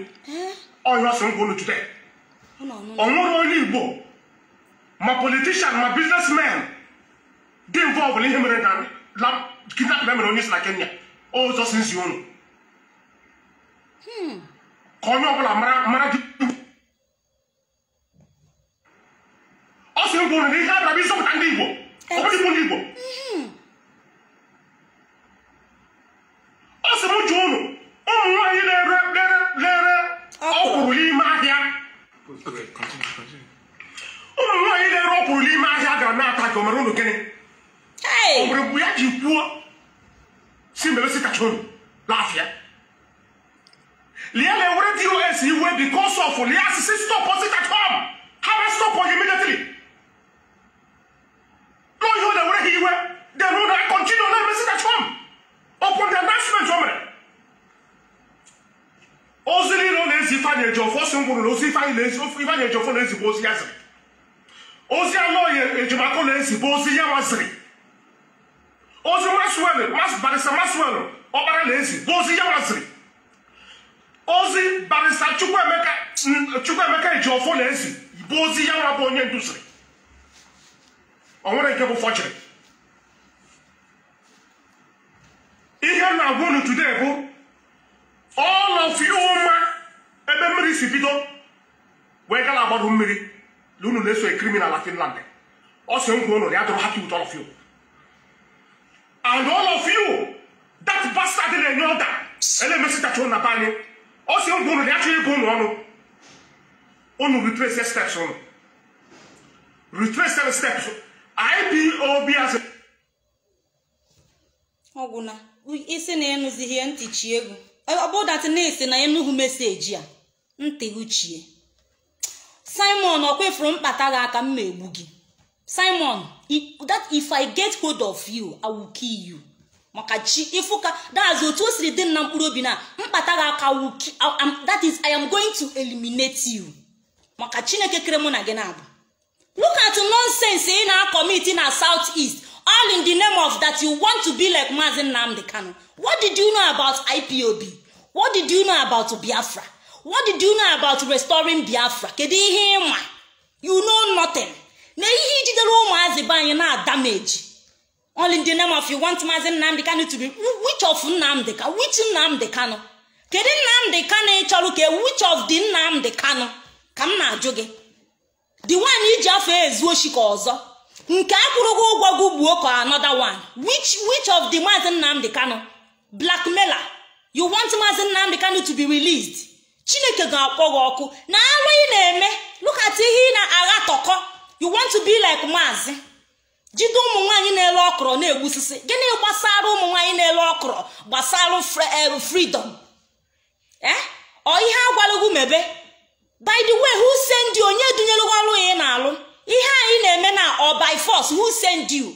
All you are going to today. Only Bo. My politician, my businessman, they involve in him and kidnap them on this like Kenya. All those things you know. Hmm. Also, you go and they have a some tangible. Also, John, oh, my, okay, continue, continue. Oh, my, they are not going hey! Oh, we are you poor. Simple, sit at home. Laugh here. Liale already U S you were because of Lias stop or sit at home. Have a stop for immediately. No, you know where he were. They know that I continue to sit at home. Upon the announcement, woman. Ozily no lazy financial job for some woman, Ozzy financial financial for lazy bossy as it. Ozzy a lawyer, a Jamaican lazy bossy yamazri. Ozzy Maswell, Mas Barissa Maswell, Obara lazy, bossy yamazri. Ozi barista Chukwuemeka Chukwuemeka ejofo lezi bozi ya wabo onye ndusri onwere nke bụ forgery ihe na-agwa unu today bụ all of you ma ebe mmiri si bido wee gala agbado mmiri na unu na-eso a criminal na Finland ọ sị ngwa unu ya dọrọ happy with all of you and all of you that bastard in your order ele mesita chona bani also, you go to the actual go on. On retrace their steps on. Retrace their steps. I P O B as a. Oh, Guna. We isn't any of the here and teach you. About that nest and I know who message ya. Nteguchi. Simon, away from Patagaka Mebugi. Simon, if, that if I get hold of you, I will kill you. That is, I am going to eliminate you. Look at the nonsense in our community in our southeast, all in the name of that you want to be like Mazen Nnamdi Kanu. What did you know about I P O B? What did you know about Biafra? What did you know about restoring Biafra? You know nothing. Damage. All in the name of you want Mazen Nnamdi Kanu to be which of Nnamdi Kanu? Which Nnamdi Kanu? Kedi Nnamdi Kanu chaluke which of the Nnamdi Kanu? Come na joge. The one you just face woshikozo. Nke akwurugo ugwo gbuo ko another one. Which which of the Mazen Nnamdi Kanu? Blackmailer. You want Mazen Nnamdi Kanu to be released. Chineke ga akpọgo oku. Na alwe na-eme. Look at he na agatoko. You want to be like Mazen? Jido umunwanyi na-ele okro na-egbusisi gini gbasara umunwanyi na-ele okro gbasara freedom eh o ihe agwalugu mebe by the way who send you onye dunyelugwalu ihe na-alu ihe anyị na-eme na or by force who send you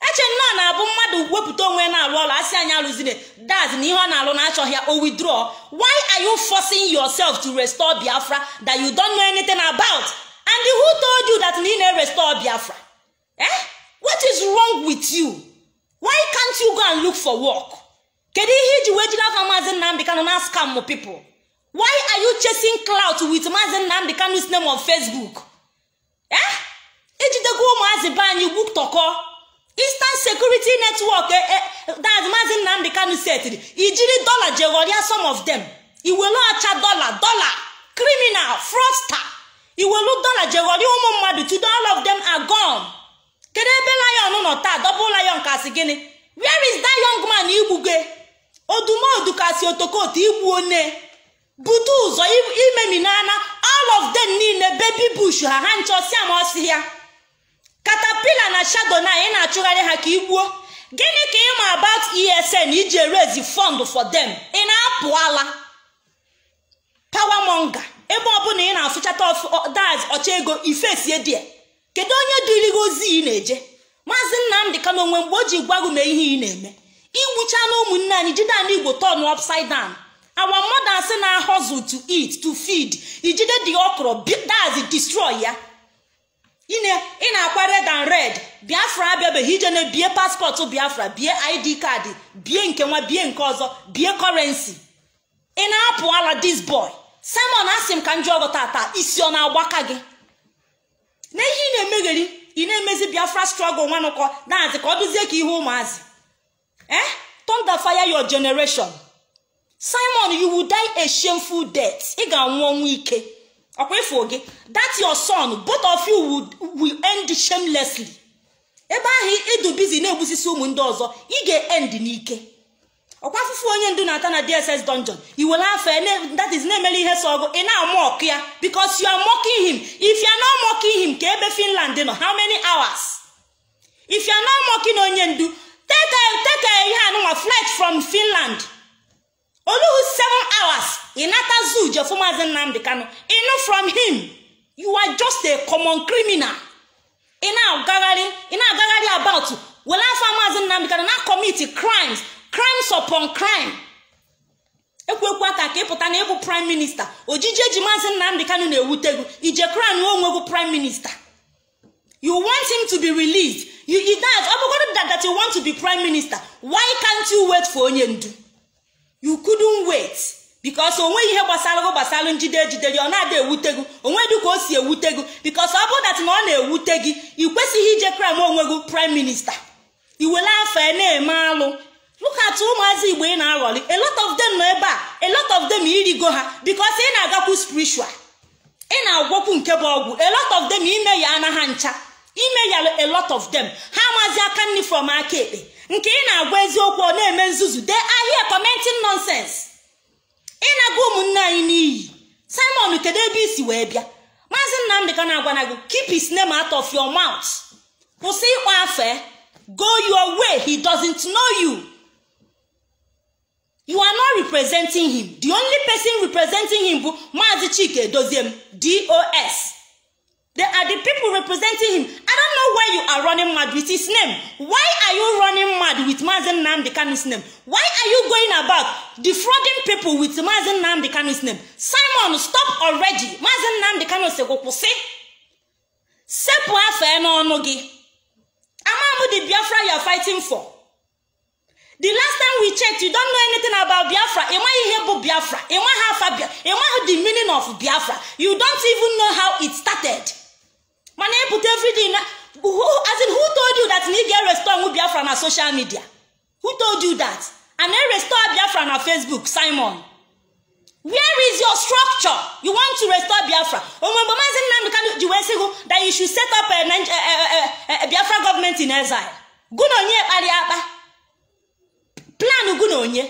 eche nna na abu mmadu weputa onwe na-alu ola asi anya aluzine that na ihe ọ na-alu na achọ ya o withdraw why are you forcing yourself to restore Biafra that you don't know anything about and who told you that you na restore Biafra eh what is wrong with you? Why can't you go and look for work? Kedi hiji wejila ka Mazen Nnamdi Kanu na scam people. Why are you chasing clout with Mazen Nnamdi Kanu's name on Facebook? Eh? Ejidego Mazen Banyi book toko. Eastern Security Network eh, eh, that Mazen Nnamdi Kanu said. Ijiri dollar jeworia some of them. Iwelu acha dollar dollar criminal fraudster. Iwelu dollar jeworia umu mmadu to all of them are gone. Where is that young man Ibuge? Odumo Odukasi Otokoti Ibuone. Butuzo Imeminana. All of them need a baby bush. Hancho Siamo Siya. Caterpillar na shadow na e naturally haki Ibuo. Gene came about E S N. Ije raise the fund for them. In Apuala. Powermonger. Ebo obu ne na future of that's Ochego Ifesi Edie. Kedu onye dirigo zi ineje Mazen Nnamdi Kanu mgbe o ji gwagu me ihe ị na-eme iwucha na ụmụnne anyị jide anyị Igbo turn upside down Our mothers in our hustle to eat, to feed. It did the okra, that's the destroyer. In a in a red and red, Biafra be hidden be a passport to Biafra, be I D card, be in Kenwa, be in Kozo, be currency. In a poala this boy. Someone asked him can draw tata, is your now wakage. Ne hine megeri, in a mezi Biafra struggle one o'clock, that's the Koduzeki homas. Eh? Thunder fire your generation. Simon, you will die a shameful death. Egan one week. Okay, forget that your son, both of you will, will end shamelessly. Eba he do busy ne busy so mundozo, he get end nike. Okwa fufu onye ndu nata na D S S dungeon. You will have a that is namely his ogo. E na mock ya because you are mocking him. If you are not mocking him, kebe Finland no how many hours? If you are not mocking onye ndu, take a take a no flight from Finland. Only who's seven hours in Atazu, Jefumazen Namdekano. Enough from him. You are just a common criminal. In our gathering, in our gathering about you, will Afumazen Namdekano not commit crimes, crimes upon crime. Ekwekwa kepota na ebu prime minister. Ojijeji Mazen Namdekano ne wutegu. Ije crime no prime minister. You want him to be released. You did that. that that you want to be prime minister. Why can't you wait for Onyendu? You couldn't wait because when you hear basalo basalo njide jide you na dey wutegu onwe du ko sie wutegu because about that no na wutegi you kwesi hije crime onwego prime minister you will afa na malu look at umazi igbe na aroli a lot of them no eba a lot of them irigo ha because e na agaku spiritual e na agwoku nke bogu a lot of them ime ya na ha ncha ime ya a lot of them ha mazi aka ni from akepe Nke ina agwa eziokwu ọ na-eme nzuzu. They are here commenting nonsense. Ina go munna ini. Simon ukede bi isi wee bịa. Maazị Nnamdikano agwa na go keep his name out of your mouth. Kwụsị ịkpọ afa. Go your way. He doesn't know you. You are not representing him. The only person representing him bụ Maazị Chike Edoziem D O S. They are the people representing him. I don't know why you are running mad with his name. Why are you running mad with Mazen Nnamdikano's name? Why are you going about defrauding people with Mazen Nnamdikano's name? Simon, stop already. Mazen Nnamdikano se go pose. Sepo afe no onogi. Amamu the Biafra you are fighting for. The last time we checked, you don't know anything about Biafra. Ema ihebo Biafra. Ema hafa Biafra. Ema the meaning of Biafra. You don't even know how it started. Man, I put everything. Who, as in, who told you that you get restored with Biafra on social media? Who told you that? And then restore Biafra on Facebook, Simon. Where is your structure? You want to restore Biafra? Oh, my mama said that you should set up a, a, a, a Biafra government in exile. Good on you, Ariaba. Plan good on you.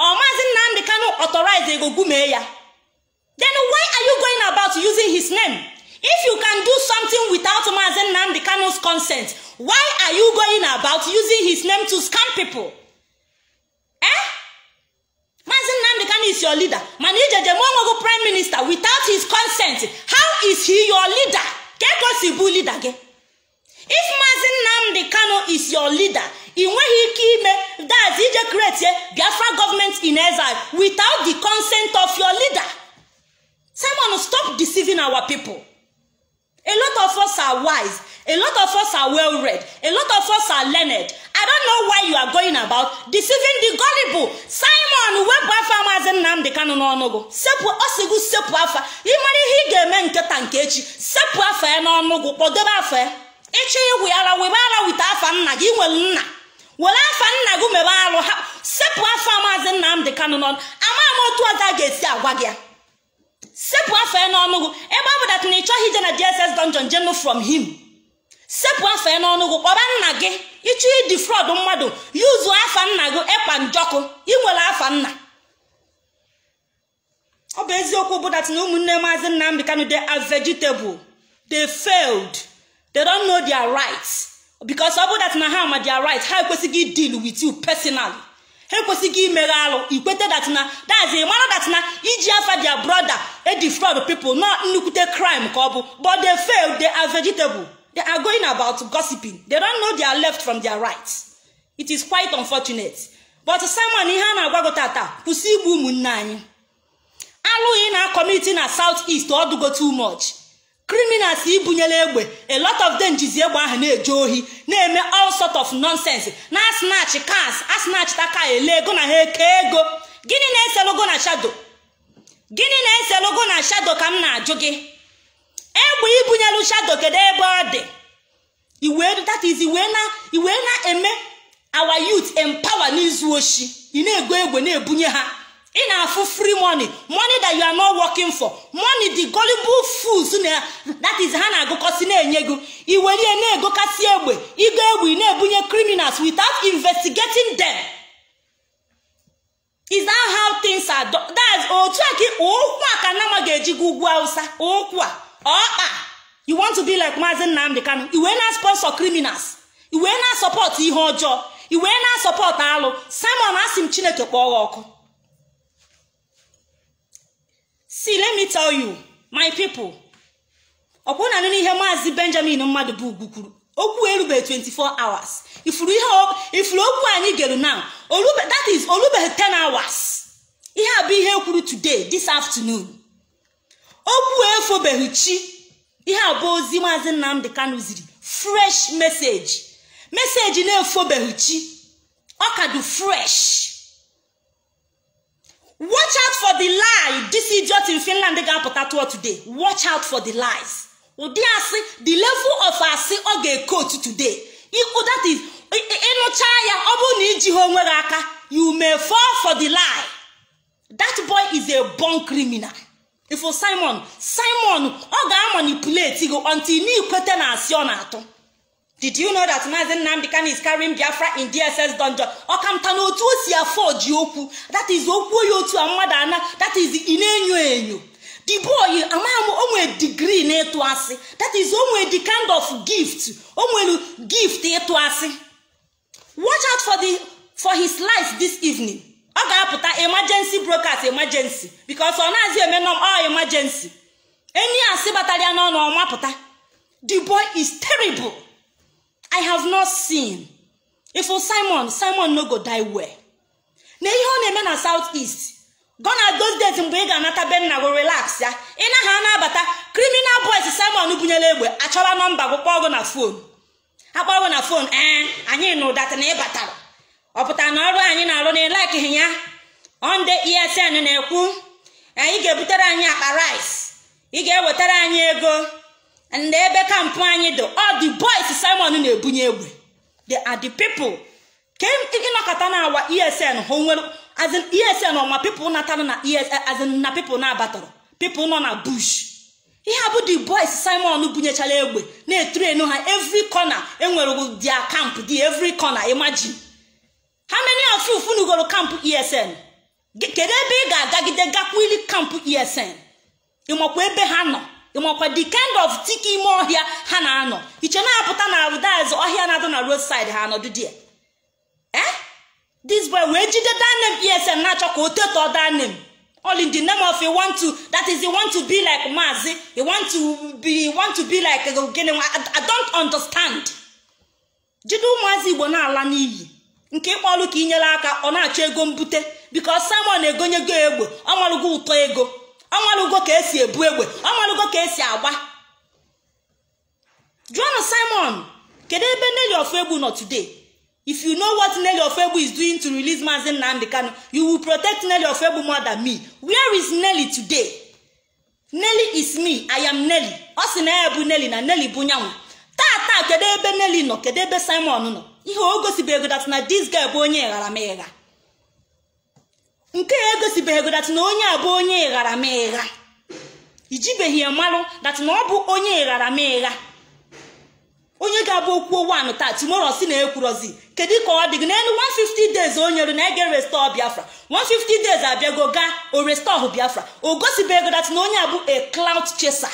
Or Mazen Nnamdikano authorize they go gumeya. Then why are you going about using his name? If you can do something without Mazen Nnamdikano's consent, why are you going about using his name to scam people? Eh? Mazen Nnamdikano is your leader. Manager Jemongo prime minister without his consent. How is he your leader? Kekosibu leader ge. If Mazen Nnamdikano is your leader, in when he came, that's he just created Biafra government in exile without the consent of your leader. Someone stop deceiving our people. A lot of us are wise. A lot of us are well-read. A lot of us are learned. I don't know why you are going about deceiving the gullible. Simon, we bafa Mazen Nnamdikano no onogo. Sepu osegu sepu afa. Imani hige men keta nkechi. Sepu afa e no onogo. Podeba afa e. Eche ye wiyala wibala wita afa nna. Iwe nna. Wala afa nna gume balo ha. Sepu afa Mazen Nnamdikano no onogo. Ama amotu adage si agwagia. Sepu afa no onugo ebabu that nature hije na D S S dungeon jeno from him. Sepu afa no onugo oba nna gi ichu defraud mmadu use afa nna go epa njoko inwele afa nna. Oba eziokwu bu that no munne Mazi Nnamdikano they are vegetable. They failed. They don't know their rights because oba that na ha ma their rights ha kwesigi deal with you personally. Ekwesigi meralo ikwete that na that's a man that na iji afa their brother e defraud people not nukute crime kobu but they failed. They are vegetable. They are going about gossiping. They don't know they are left from their rights. It is quite unfortunate. But someone in Hana Wagotata, Pusibu Munani. Alu in our community na southeast to all do go too much. Criminals Ibunyelebe, a lot of them Jizewa ne Johi, name all sort of nonsense. Na snatch cars, a snatch taka ele gona he kego. Gini na eselo gona shadow. Gini na eselo gona shadow kamna joge. Ebu Ibunyelu shadow kede ebode. Iwe that is iwe na iwe na eme. Our youth empower Nizuoshi. You know, go when you bunye ha. In our full free money, money that you are not working for, money the gullible fools. That is Hana go kasine nyego. I weli ene go kasiyewe. I go we ne bunye criminals without investigating them. Is that how things are done? That is oh chaki oh kwa kanama geji gugwa usa oh kwa oh. You want to be like Mazen Nnamdi Kanu? You will not sponsor criminals. You will not support Ihojo. You will not support Alo. Someone asked him Chineke Kpọrọ Ọkụ. See, let me tell you, my people. Upon an only Hemazi Benjamin on Madabu Bukuru. Okwelube twenty-four hours. If we hope, if Lobu get now, Olube, that is Olube ten hours. He have been here today, this afternoon. Okwelfo Behuchi. He have both Zimazen Nam the Kanuziri. Fresh message. Message in a for Behuchi. Oka do fresh. Watch out for the lie. This idiot in Finland they got potato today. Watch out for the lies. Well, they are see the level of our see oge coat today. You know that is you may fall for the lie. That boy is a born criminal. If for Simon, Simon, oga manipulate go until ni kwete na asionato. Did you know that Mazen Nnamdi Kanu is carrying Biafra in D S S dungeon? That is that is inenyo. The boy, Amamu, degree ne toasi. That is only the kind of gift. Only gift e toasi. Watch out for the for his life this evening. Oga puta emergency broadcast emergency because onazi menom all emergency. Any ase batalion no no puta. The boy is terrible. I have not seen. If for Simon, Simon no go die where. Ne iho na southeast. Gonna those days in Bega nata ben na go relax ya. Ina ha na bata criminal boys Simon ubunyele egbe. Achola number go kpọgo na phone. Akpọgo na phone eh anyi no that na ebata. Oputa na oru anyi na aru na like hinya. On the E S N na ekwu. Anyi gebutere anyi akpa rice. I gewetere anyi ego. And they become pointed. All the boys Simon in Bunyewe. They are the people. Came taking a katana our E S N home as an E S N or my people natana E S N as in na people na battle. People na bush. He have the boys Simon Bunyechalewe. Ne three no ha every corner and will their camp the every corner. Imagine. How many of you funu go to camp E S N? Get a camp E S N. You mokwe behano. The kind of tiki more here, Hana no. You cannot put on our dies or here on a roadside, Hana, do dear. Eh? This boy, where did the damn yes and natural quoted or damn all in the name of you want to, that is, you want to be like Mazi, you want to be, you want to be like, I don't understand. Jidu Mazi wona alani. Nke kwalu ki nyelaka, ona chego mbute, because someone is going to go ego, amalugu uto ego. John Simon, not today. If you know what Nelly Ofebu is doing to release Mazen Nnamdi Kanu, you will protect Nelly Ofebu more than me. Where is Nelly today? Nelly is me. I am Nelly. Osinaebu Nelly na Nelly bunyamu. Tata kedebe Nelly no kedebe Simon no. Ihe ogosibego that na this guy bonye garamega. Nke ego si behego that no onye abo onye igara meega. Ijibe hie malo that no obu onye igara meega. Onye ga bo okwu owa anu ta tomorrow si na ekurozi. Kedi ka odi na one hundred fifty days onye ru na ege restore Biafra. one hundred fifty days abiago ga o restore Biafra. Ogo si behego that no onye abu a cloud chaser.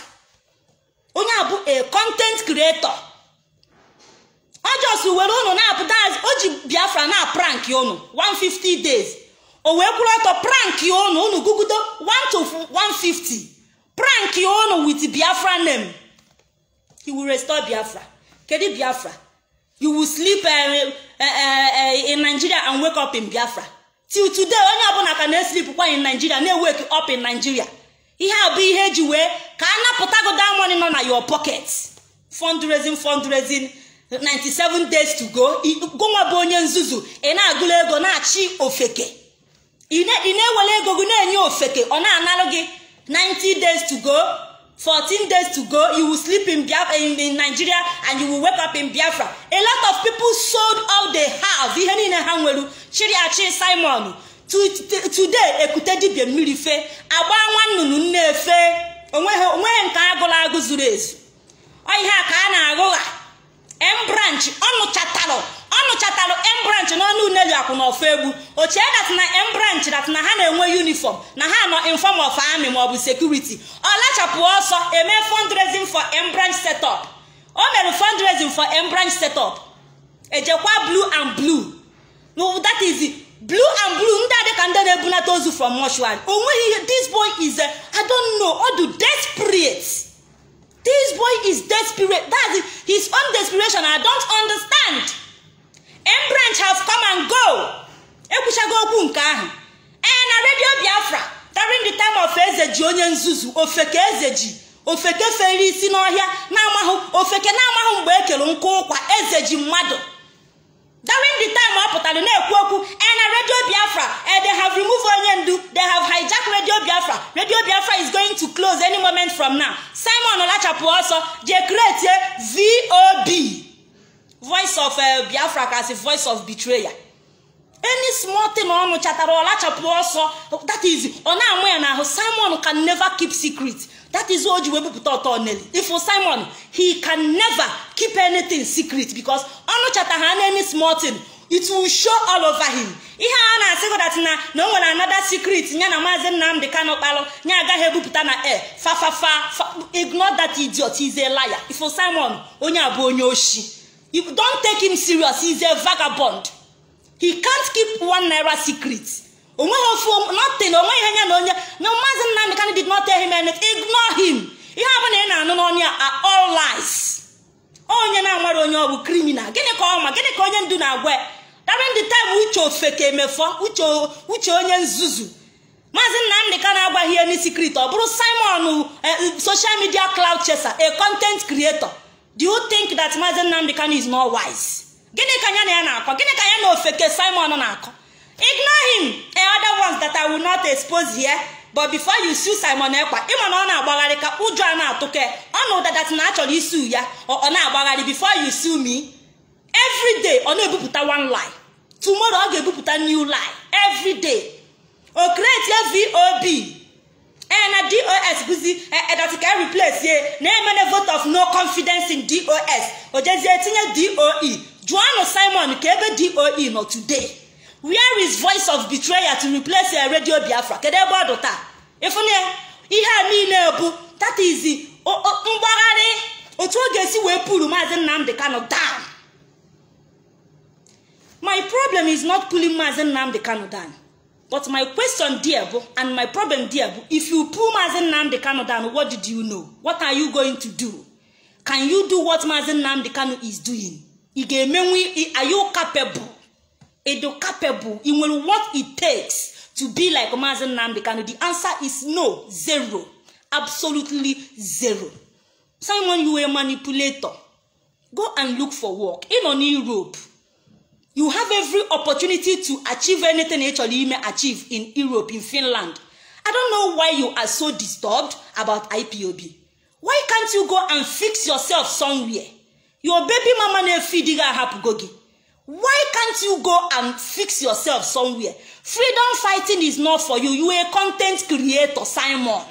Onye abu a content creator. Ojo su were ono na abu that oji Biafra na prank yono one hundred fifty days. O we to prank you on no gugudo one to one fifty. Prank you on with Biafra name. He will restore Biafra. Kedi Biafra. You will sleep uh, uh, uh, in Nigeria and wake up in Biafra. Till today, only abona can sleep in Nigeria, they wake up in Nigeria. He have been head you way. Cannot put that money on your pocket. Fundraising, fundraising. ninety-seven days to go. Go abonye nzuzu. Ena agulego na chi ofeke. Ine ine walego gune nyo ofeke. Ona analogy. ninety days to go. fourteen days to go. You will sleep in Biafra in Nigeria and you will wake up in Biafra. A lot of people sold all they have. Iheni ine hanwelu. Chiri achi Simon. Today, ekute dibye mirife. Aba wanu nnefe. Onwe onwe nka agola aguzurezu. Oyiha ka ana agola. M branch onu chatalo onu chatalo M branch no onu nelu akuna ofebu oche that na M branch that na ha na enwe uniform na ha no inform of army mob security olachapu also eme fundraising for M branch setup o mere fundraising for M branch setup ejekwa blue and blue no that is blue and blue ndade kan dey ebuna tozu from Moshwan onwe this boy is a, I don't know all the desperate. This boy is desperate. That's his own desperation. I don't understand. M branch have come and go. And a radio Biafra during the time of Ezeji Onye Nzuzu, Ofeke Ezeji, Ofeke Feri Sinohia, Namahu, Ofeke Namahu Mbekelu Nkokwa, Ezeji Mado. During the time of Potale Nekwoku, and a radio Biafra, and they have removed Onyendu, they have hijacked Radio Biafra. Radio Biafra is going to close any moment from now. Simon Olachapu also, they create V O B, voice of uh, Biafra as a voice of betrayer. Any small thing on Chataro Olachapu also, that is, on our Simon can never keep secret. That is what you will put out on Nelly. If for Simon, he can never keep anything secret because on Chatahan any small thing, it will show all over him. He had a that na no one another secret. Nyana Mazen Nam the cannot allow Nyagahebu Putana eh. Fa fa fa ignore that idiot, he's a liar. If for Simon, Onya Bonyoshi. You don't take him serious, he's a vagabond. He can't keep one naira secret. Nothing. No Mazen did not tell him anything. Ignore him. You have an anonia are all lies. Oh, you know, criminal. Get a coma, get a coin do now where. During the time which you fake me for, which you, which you Zuzu. Mazen Nam can't have here any secret. Or Bruce Simon, social media cloud chaser, a content creator. Do you think that Mazen Nam is not wise? Get a canyon and aqua. Get a canyon of fake Simon and aqua. Ignore him and other ones that I will not expose here. But before you sue Simon Ekpa, even on our Bagarika, Udrana Toke, I know that that's naturally sue ya or on our Bagari before you sue me. Every day, on a Buputa one lie. Tomorrow, I'll give a new lie. Every day. Or create your V O B. And a D O S, busy, and that can replace ye. Name and a vote of no confidence in D O S. Or just a D O E. Joanna Simon, Kebe D O E, not today. Where is voice of betrayal to replace a Radio Biafra? Kedebo dota. If only he had me nebu, that is the Mbagare. Otuogesi we pull Mazen Nnamdi Kanu down. My problem is not pulling Mazen Nnamdi Kanu down, but my question, dear, and my problem, dear, if you pull Mazen Nnamdi Kanu down, what did you know? What are you going to do? Can you do what Mazen Nnamdi Kanu is doing? Are you capable? Capable, it will what it takes to be like Mazen Nnamdi Kanu. The answer is no, zero, absolutely zero. Simon, you are a manipulator. Go and look for work in on Europe. You have every opportunity to achieve anything actually you may achieve in Europe, in Finland. I don't know why you are so disturbed about I P O B. Why can't you go and fix yourself somewhere? Your baby mama ne fidiga hapugogi. Why can't you go and fix yourself somewhere? Freedom fighting is not for you. You are a content creator, Simon.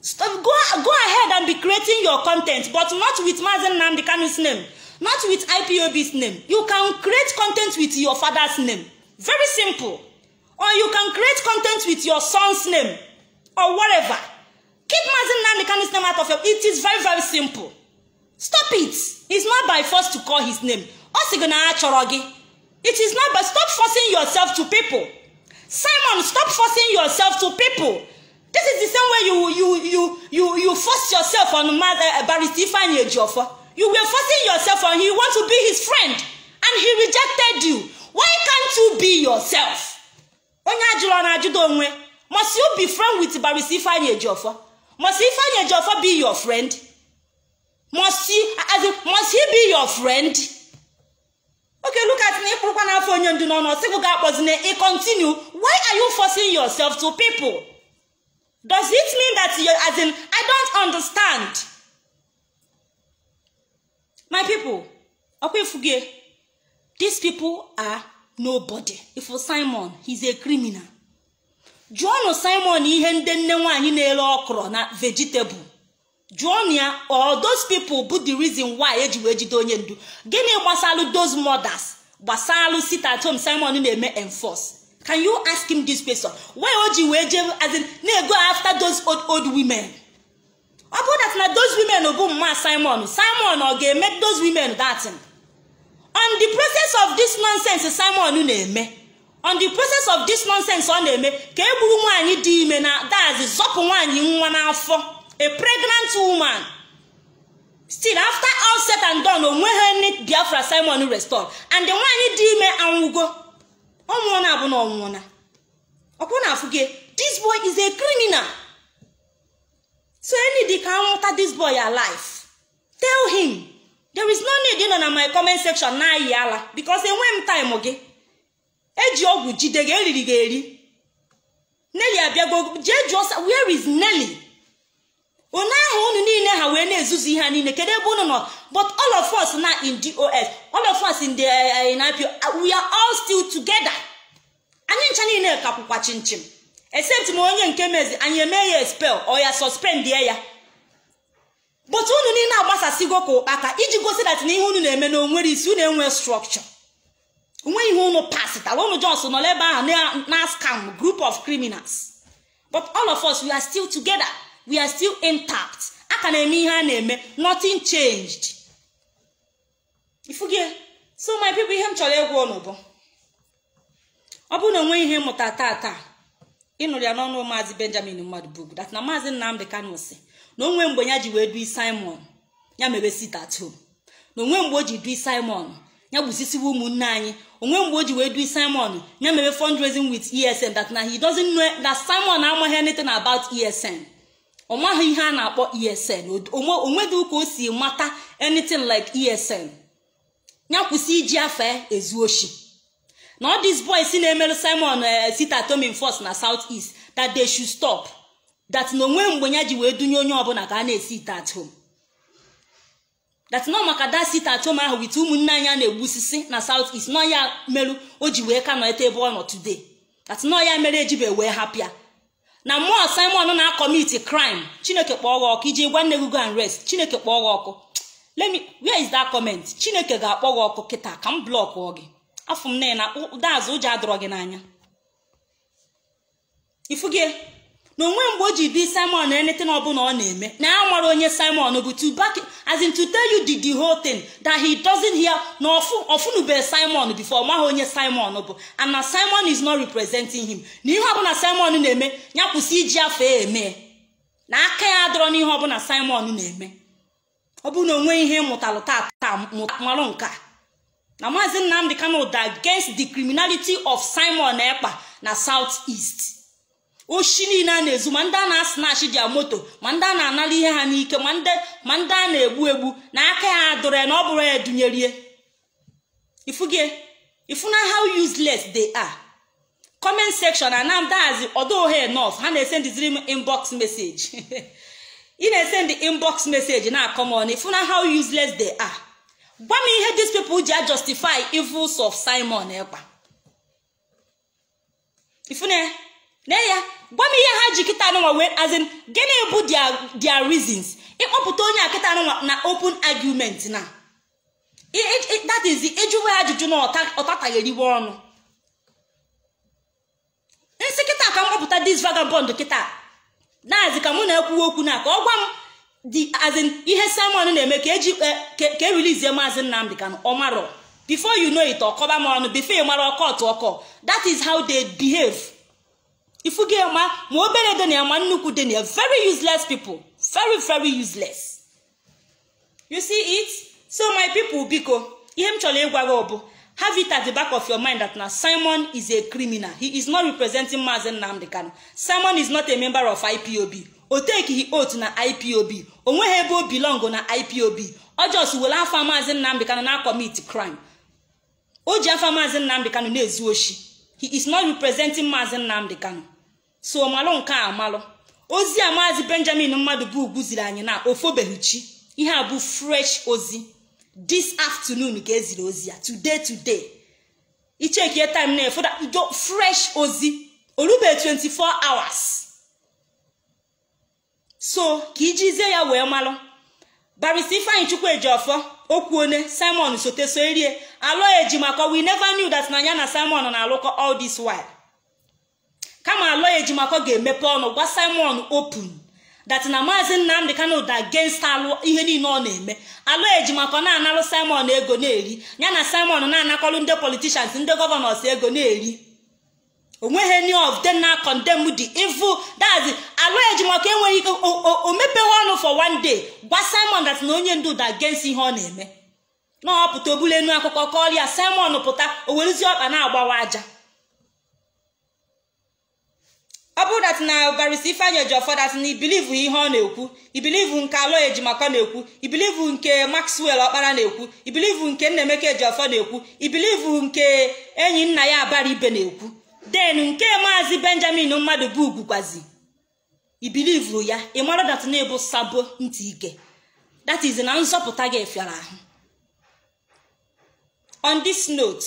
Stop, go, go ahead and be creating your content, but not with Mazen Nnamdi Kanu's name, not with I P O B's name. You can create content with your father's name. Very simple. Or you can create content with your son's name, or whatever. Keep Mazen Nnamdi Kanu's name out of your... It is very, very simple. Stop it. It's not by force to call his name. It is not, but stop forcing yourself to people. Simon, stop forcing yourself to people. This is the same way you you you you you force yourself on Barrister Ifeanyi Ejiofor. You were forcing yourself on him. You want to be his friend, and he rejected you. Why can't you be yourself? Must you be friend with Barrister Ifeanyi Ejiofor? Must Ifeanyi Ejiofor be your friend? Must he, as in, must he be your friend? Okay, look at me. It continue. Why are you forcing yourself to people? Does it mean that you, as in, I don't understand. My people, these people are nobody. If for Simon, he's a criminal. John Simon, he hende nwa he nele okro na vegetable. John ya, or those people put the reason why eji weji do nyendu. Gene basalu those mothers. Basalu sit at home, Simon he may enforce. Can you ask him this question? Why oji weji as in ne go after those old old women? About that na those women go ma Simon. Simon or ge make those women that thing. On the process of this nonsense, Simon ne me. On the process of this nonsense on the me, keburu nwanyi di ime na that is zop nwanyi nwa na afọ. A pregnant woman. Still after all said and done, onwe her need Biafra Simon restored. And the nwanyi di ime anwugo. Onwona abu na onwona. Okona afuge, this boy is a criminal. So any day can alter this boy alive. Tell him there is no need in on my comment section na yala because in when time okay. Where is Nelly? But all of us now in D O S, all of us in the uh, in I P O, we are all still together. Except Moyen Kemezi and you may expel or you suspend the air. But only now was a sigoko aka. Iji go say that Nihunu Nemeno, where is your structure? When you no pass it, I want Johnson or Leba and group of criminals. But all of us, we are still together. We are still intact. Nothing changed. If you get so, my people, him chole go no bo. Abu no when him mutatata. Inu ya no no Mazi Benjamin Madbugu. That na Mazi Nnamdi Kanu say. No when bonyaji we do Simon. Ya mebe sit at home. No when boji do Simon. Ya busisi wo mu nani. When Woji will do Simon, you may be fundraising with E S N that now he doesn't know that Simon doesn't know anything about E S N. Oma he has about E S N. Oma Oma do ko si matter anything like E S N. Now we see Jaffe Ezuoshi. Now these boys in Emelo Simon sit at home in force na southeast that they should stop. That no when Bonyaji will do nyonyo abona kana sit at home. That no makada sit at home with two munanya nebusisi na south is no ya melu oji we ka no etebo no today. That no ya marriage be we happier. Na more Simon no na commit a crime. Chineke kpọrọ ọkụ ije gwa nnegugo and rest. Chineke kpọrọ ọkụ. Let me where is that comment? Chineke ga kpọrọ ọkụ kita ka m block oge. Afum na na that's oji adọrọ gị n'anya. Ifuge no when boji be Simon anything obuna ọ na-eme. Na amara onye Simon bụ to back as in to tell you the, the whole thing that he doesn't hear no ofunu be Simon before ma onye Simon bụ and na Simon is not representing him. Na ihe obuna Simon na-eme nyakwusi iji afa eme. Na aka ya adọrọ na ihe obuna Simon na-eme. Obuna onwe ihe mụtalụ tata mụtalụ nka. Na Mazi Nnamdi Kanu against the criminality of Simon Ekpa na South East. Oshini na nezu manda na snash dia moto manda na anali ihe ha nike manda manda na egbu egbu na aka ha dore na oburu edunyerie ifuge ifuna how useless they are. Comment section and now that's although here enough and they send the dream inbox message in they send the inbox message now come on ifuna how useless they are. Why me hear these people justify evils of Simon Ekpa ifuna Neya, what me ya haji kita no wa as in gene bu their their reasons. E oputo nya kita no na open argument na. It that is the age where ajuju no otatageri wonu. Nsi kita ka oputa this vagabond kita. Na as ka mu na ekwu okwu na ka ogwam the as in ihe Simon na eme ka eji ka release ya Mazi Nnamdi Kanu omaro. Before you know it okoba ma onu before you maro court oko. That is how they behave. If you get ma, mo obere deni ama nnuku deni. Very useless people. Very, very useless. You see it? So my people, Biko, have it at the back of your mind that now Simon is a criminal. He is not representing Mazen Nnamdi Kanu. Simon is not a member of I P O B. O take he oath na I P O B. O nwehebo belong na I P O B. O just will have Mazen Nnamdi Kanu na commit crime. O ji afa Mazen Nnamdi Kanu na ezuoshi. He is not representing Mazen Nnamdi Kanu. So malo nka amalo. Ozi amazi Benjamin mmadu bu uguziri anyi na ofobehuchi. Ihe abu fresh ozi. This afternoon, guys, today, today. You check your time now for that fresh Ozi. Olube twenty-four hours. So, kijize ya we malo. Barisifa inchukwe jofo. Okuone, Simon usote soerie. Alo ejimako, we never knew that Nanyana Simon on aloko all this while. Kama alo ejimako ge mepono, wa Simon open. That na Mazen Nnamdi Kanu against alo ihe ni no na eme alo ejimako na analo Simon ego na eri nya na Simon na anakolu nde politicians nde governors ego na eri onwe he ni of them na condemn the evil that is alo ejimako enwe o mepe hono for one day gba Simon that na onye ndu that against ihe na eme na oputo bulenu akoko call ya Simon puta o weruzi opa na agbawa aja Abu that na barisifa nyojo for that ni believe ihe ọ na-ekwu I believe nke alo ejimaka na-ekwu I believe nke Maxwell Okpara na-ekwu I believe nke Nnemeka Ejiofor na-ekwu I believe nke enyi nna ya Abari Ibe na-ekwu then nke Maazi Benjamin Mmadu bụ ugukwazi I believe ya I mara that na ebu sabo nti ike that is na nzọpụta ga efiara ahụ on this note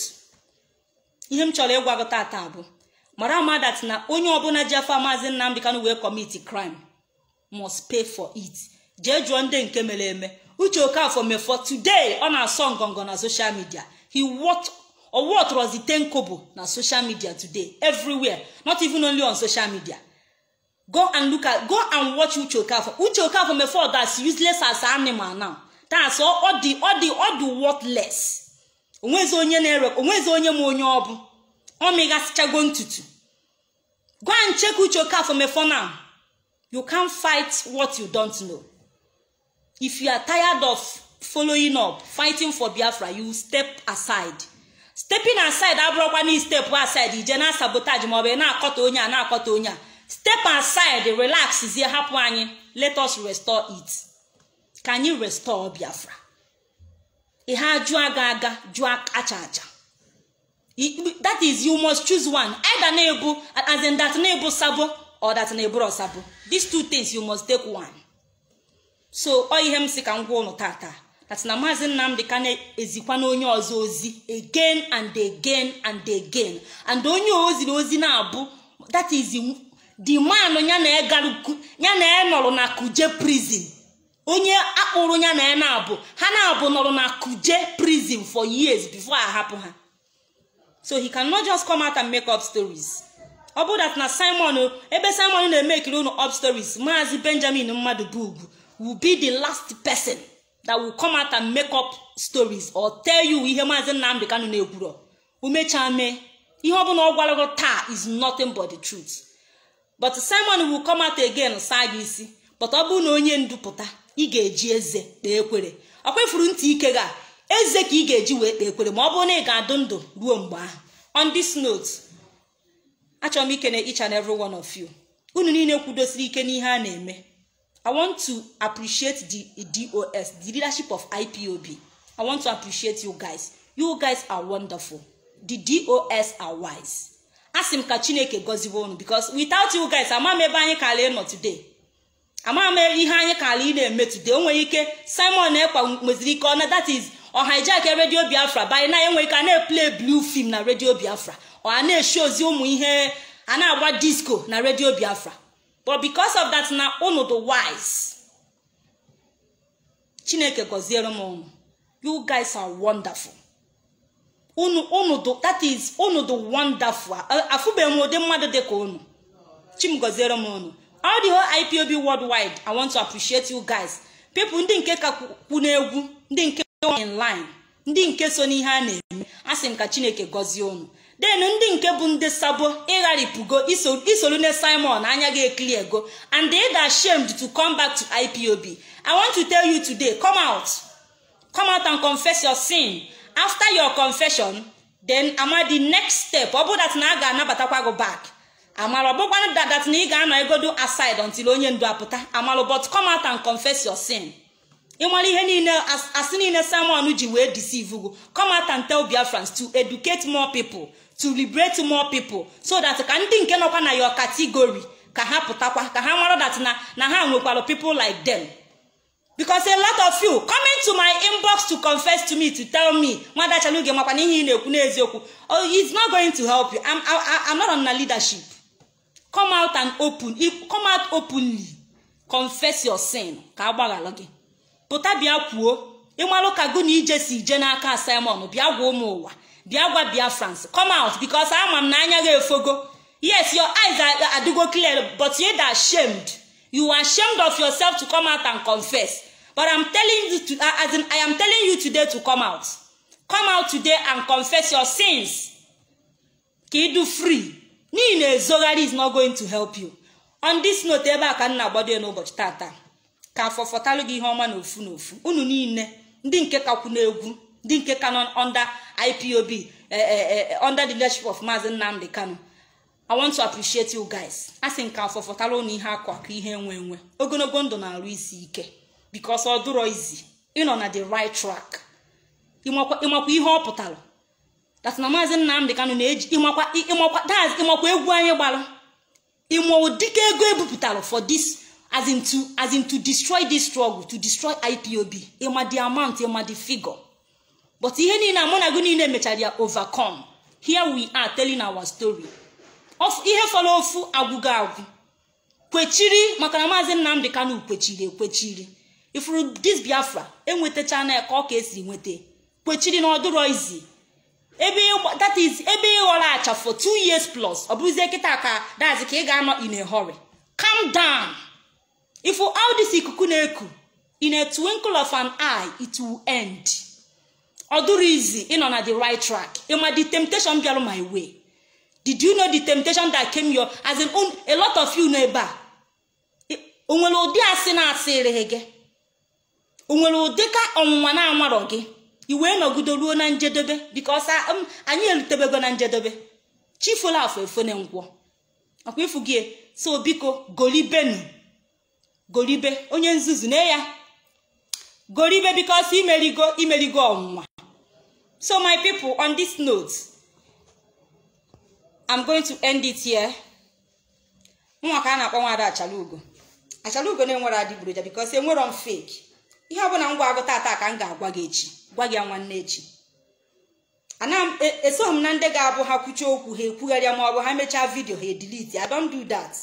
ihe m chọrọ ịgwa gị taa bụ Marama that na onye obuna jafa Mazen Nnamdi Kanu we commit a crime must pay for it. Jeju onde nke mere eme. Uche Okafor me for today on our song on social media. He what or what was the ten kobo na social media today everywhere. Not even only on social media. Go and look at go and watch Uche Okafor. Uche Okafor me for that's useless as an animal now. That's all all the all the all the worthless. Onwezi onye na-ere onwezi onye mo onye obu. Omega Chago Ntutu. Go and check with your car for me for now. You can't fight what you don't know. If you are tired of following up, fighting for Biafra, you step aside. Stepping aside, Abrobani step aside. Ijena sabotage mobe na akotonya na akotonya. Step aside, relax. Is happening. Let us restore it. Can you restore Biafra? Iha jua gaga jua acha acha. That is, you must choose one. Either neighbor, as in that neighbor sabo, or that neighbor sabo. These two things, you must take one. So, all you see can go on tata. That's na Mazen Nnamdi Kanu ezikwano onye ozo ozi again and again and again. And onye ozi ozi na abu. That is, the man onye na egaluku, nya na enolo na kuje prison. Onye akporo nya na enabu. Ha na abu nolo na kuje prison for years before I happen ha. So he cannot just come out and make up stories. About that na Simon, ebe Simon na make no up stories. Maazi Benjamin Mmadu Bugu will be the last person that will come out and make up stories or tell you ihe Mazen Nnamdi Kanu na-ekwuru. Umechame, ihe ọbụna ọgwalago taa is nothing but the truth. But Simon will come out again sagi isi. But ọbụna onye nduputa, ị ga-eji eze kpee ekwere. Akwefuru ntị ike ga. On this note, each and every one of you, I want to appreciate the D O S, the leadership of I P O B. I want to appreciate you guys. You guys are wonderful. The D O S are wise. Because without you guys, I'm not today. Amame ihanye kali na eme today onwe ike Simon Ekpa meziri ko na that is or hijack Radio Biafra by na enwe ike na play blue film na Radio Biafra or na show zi umu ihe ana agba disco na Radio Biafra but because of that na ono the wise Chineke goziere mo you guys are wonderful ono ono the that is ono the wonderful afube mo de mmadụ de ko ono chim goziere mo ono all the whole I P O B worldwide, I want to appreciate you guys. People ndinke kakunegu, ndinke in line, ndinke soni hane, asimka Chineke gozi onu. Then ndinke bunde sabo, erari pugo, isol isolune Simon anyage clear go, and they are ashamed to come back to I P O B. I want to tell you today, come out. Come out and confess your sin. After your confession, then ama the next step. Obu that na aga na batakwa go back. Amalo bokwa that that ni ga na go do aside until onye ndu aputa. Amalo but come out and confess your sin. Inwali ihe niile as niile someone ji we deceive go. Come out and tell Biafrans to educate more people, to liberate more people, so that can think enokwa na your category. Ka ha putakwa ka ha maro that na na ha nwekwalo people like them. Because a lot of you coming to my inbox to confess to me, to tell me, oh, it's not going to help you. I'm, I, I'm not on the leadership. Come out and open. Come out openly. Confess your sin. Come out, because I'm a yes, your eyes are, are, do go clear, but you're ashamed. You are ashamed of yourself to come out and confess. But I'm telling you to, as in, I am telling you today to come out. Come out today and confess your sins. Kidu free. Nine Zogari is not going to help you. On this note, eba can nobody know but tata. Ka for fatalogi homa no fu no fu. Unu nine. Ndinke kakunegu. Ndinke canon under I P O B. Eh, eh, eh, under the leadership of Mazen Nnamdi Kanu. I want to appreciate you guys. I think I'll for Taloni Hakwa Kihenwe. Ogonogondo na Luisi Ike. Because all do easy. You know, na the right track. Imwakwa iho potalo. That's Namazin Nam the canon age. Imwakwa imwakwa that's Imwakwe Balo. Imwo Dike Gwe Buputalo for this, as in to as in to destroy this struggle, to destroy I P O B. Ima the amount, ima the figure. But Iheni na monaguni ne metalia overcome. Here we are telling our story. Of ihe follow fu aguga agu kwechiri makaramazi Nnamdi Kanu kwechiri kwechiri ifuru this Biafra enwete channel ka o ka esi nwete kwechiri na oduro izi ebe that is ebe ola acha for two years plus obuze kitaka that's ka I ga no in a hurry. Calm down. If all this ikuku na eku in a twinkle of an eye it will end. Oduro izi in on the right track. Ema the temptation bịaru my way. Did you know the temptation that came your as an um, a lot of you neighbor? You were no good alone and jedebe because I am I knew Tebegon and jedebe. Chief will have a phone and war. Okay, forget so biko golibenu golibe onion zuzunea golibe because he may go, he may go. So, my people, on this note, I'm going to end it here. Because they were on fake. You have one go attack and gagagechi, Wagian one nature. And I'm a some Nandegabo Hakuchoku, he Kugaria Mabo Hamacha video, he delete. I don't do that.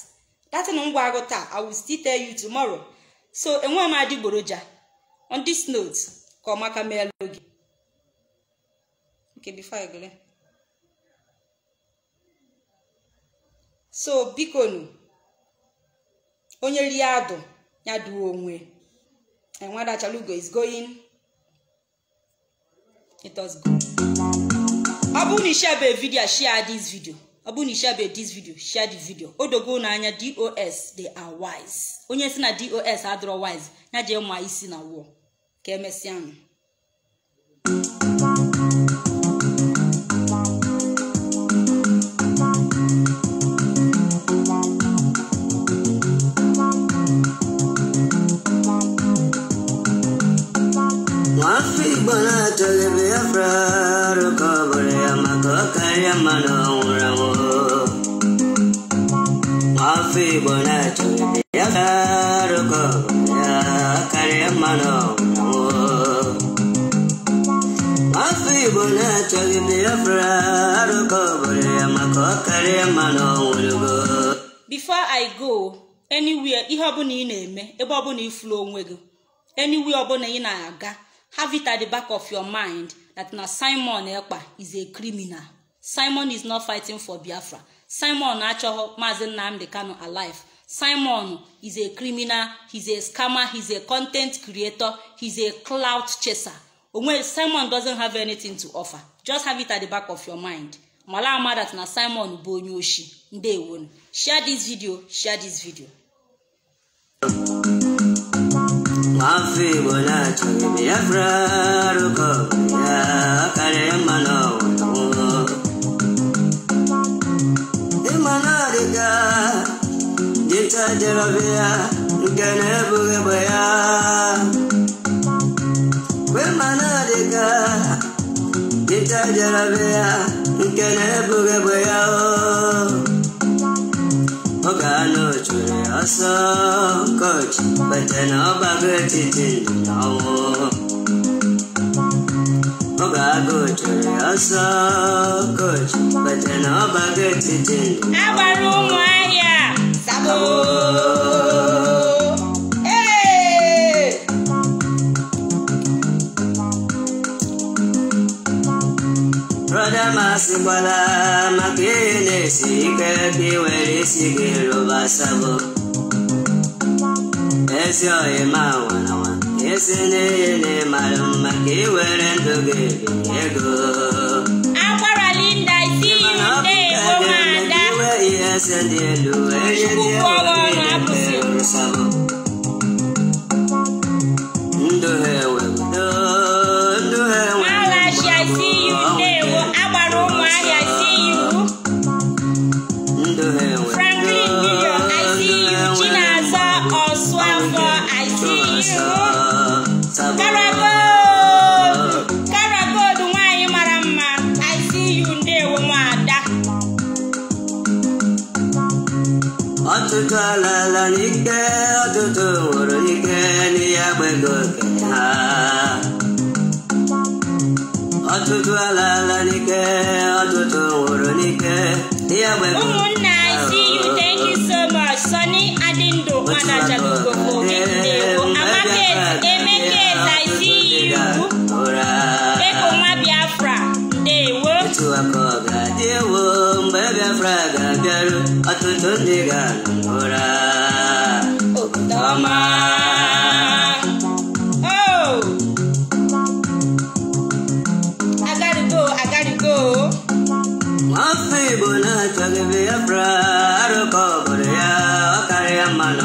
That's an unwagota. I will still tell you tomorrow. So, and one my Buruja. On this note, call Makamel. Okay, before I go. So, bikonu, onye liado, nyadu onwe. And Wanda Chalugo is going. It was good. Abu ni share video, share this video. Abu ni share this video, share the video. Odogo na anya D O S, they are wise. Onye sina D O S, otherwise, na jema isi na wo. Kemesiano. To the Biafra, to cover Yamako, Kayamano, Ramo. Mafi Bona to the Biafra, to cover Kayamano, Ramo. Mafi Bona to the Biafra, to cover Yamako, Kayamano. Before I go, anywhere, Ihabuni name, Ebabuni flow, Wiggle. Anywhere, Bonina Aga. Have it at the back of your mind that now Simon Ekpa is a criminal. Simon is not fighting for Biafra. Simon Acho Mazen Nnamdi Kanu alive. Simon is a criminal. He's a scammer. He's a content creator. He's a clout chaser. Simon doesn't have anything to offer. Just have it at the back of your mind. Malama that na Simon Bonyoshi. Ndewon. Share this video. Share this video. Mafi bola chumi biafra ruko ya kare mano Imana riga Jita jerabia Nkene buge boya Imana riga Jita jerabia Nkene buge boya Ogano churi aso kochi Beteno bageti tindinawo Ogago churi aso kochi Beteno bageti tindinawo Abaru mwaya Sabo Brother Masibala, Makine, Sika, Kiwari, Sikiro, Basabo. Yes, your Emma, one on Yes, in the name, Madame Makiwer and Togi, Ego. Apara Linda, I see you today, woman. Yes, and the Lua, and the Lua, and Lala nike otutu nike ni agbego ke ha Otutu lala nike otutu nike ni agbego Umunna, I see you, thank you so much Sonny Adindo, manager of Gogo Mekidego Amakes, Emekes, I see you Beko ma Biafra, Ndewo Etu akoga, Ndewo, mbe Biafra gabiaru Otutu ndiganu Mama. Oh, I gotta go, I gotta go. My people not to give me a brother, but yeah, carry a man.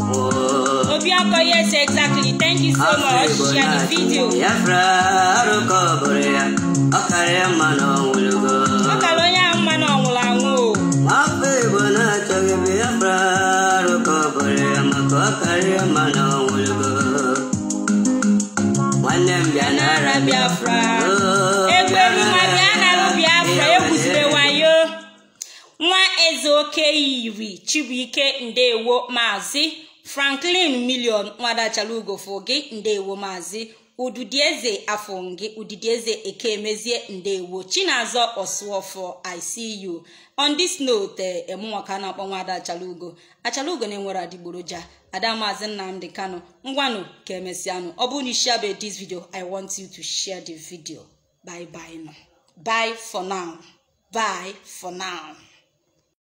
Oh, Obiako, yes, exactly. Thank you so much. Share the video. Yeah, brother, but yeah, carry a man. Oh, will go. Okaloya man, oh, lango. My people not to give me a brother. Bakari mana ulgo wanem yana Biafra egbe ni ma yana Biafra ekusbe wayo nwa ezoke iri Chibuike Ndewo Mazi Franklin Million Nwada Chalugo Foge Ndewo Mazi Ududieze Afonge Ududieze Ekemezie Ndewo Chinazo Oswofo I see you on this note emuwaka na Nwada Chalugo Achalugo ne nwara diboroja Adamazin Nnamdi Kanu ngwanu kemesianu obu ni share this video I want you to share the video bye bye now bye for now bye for now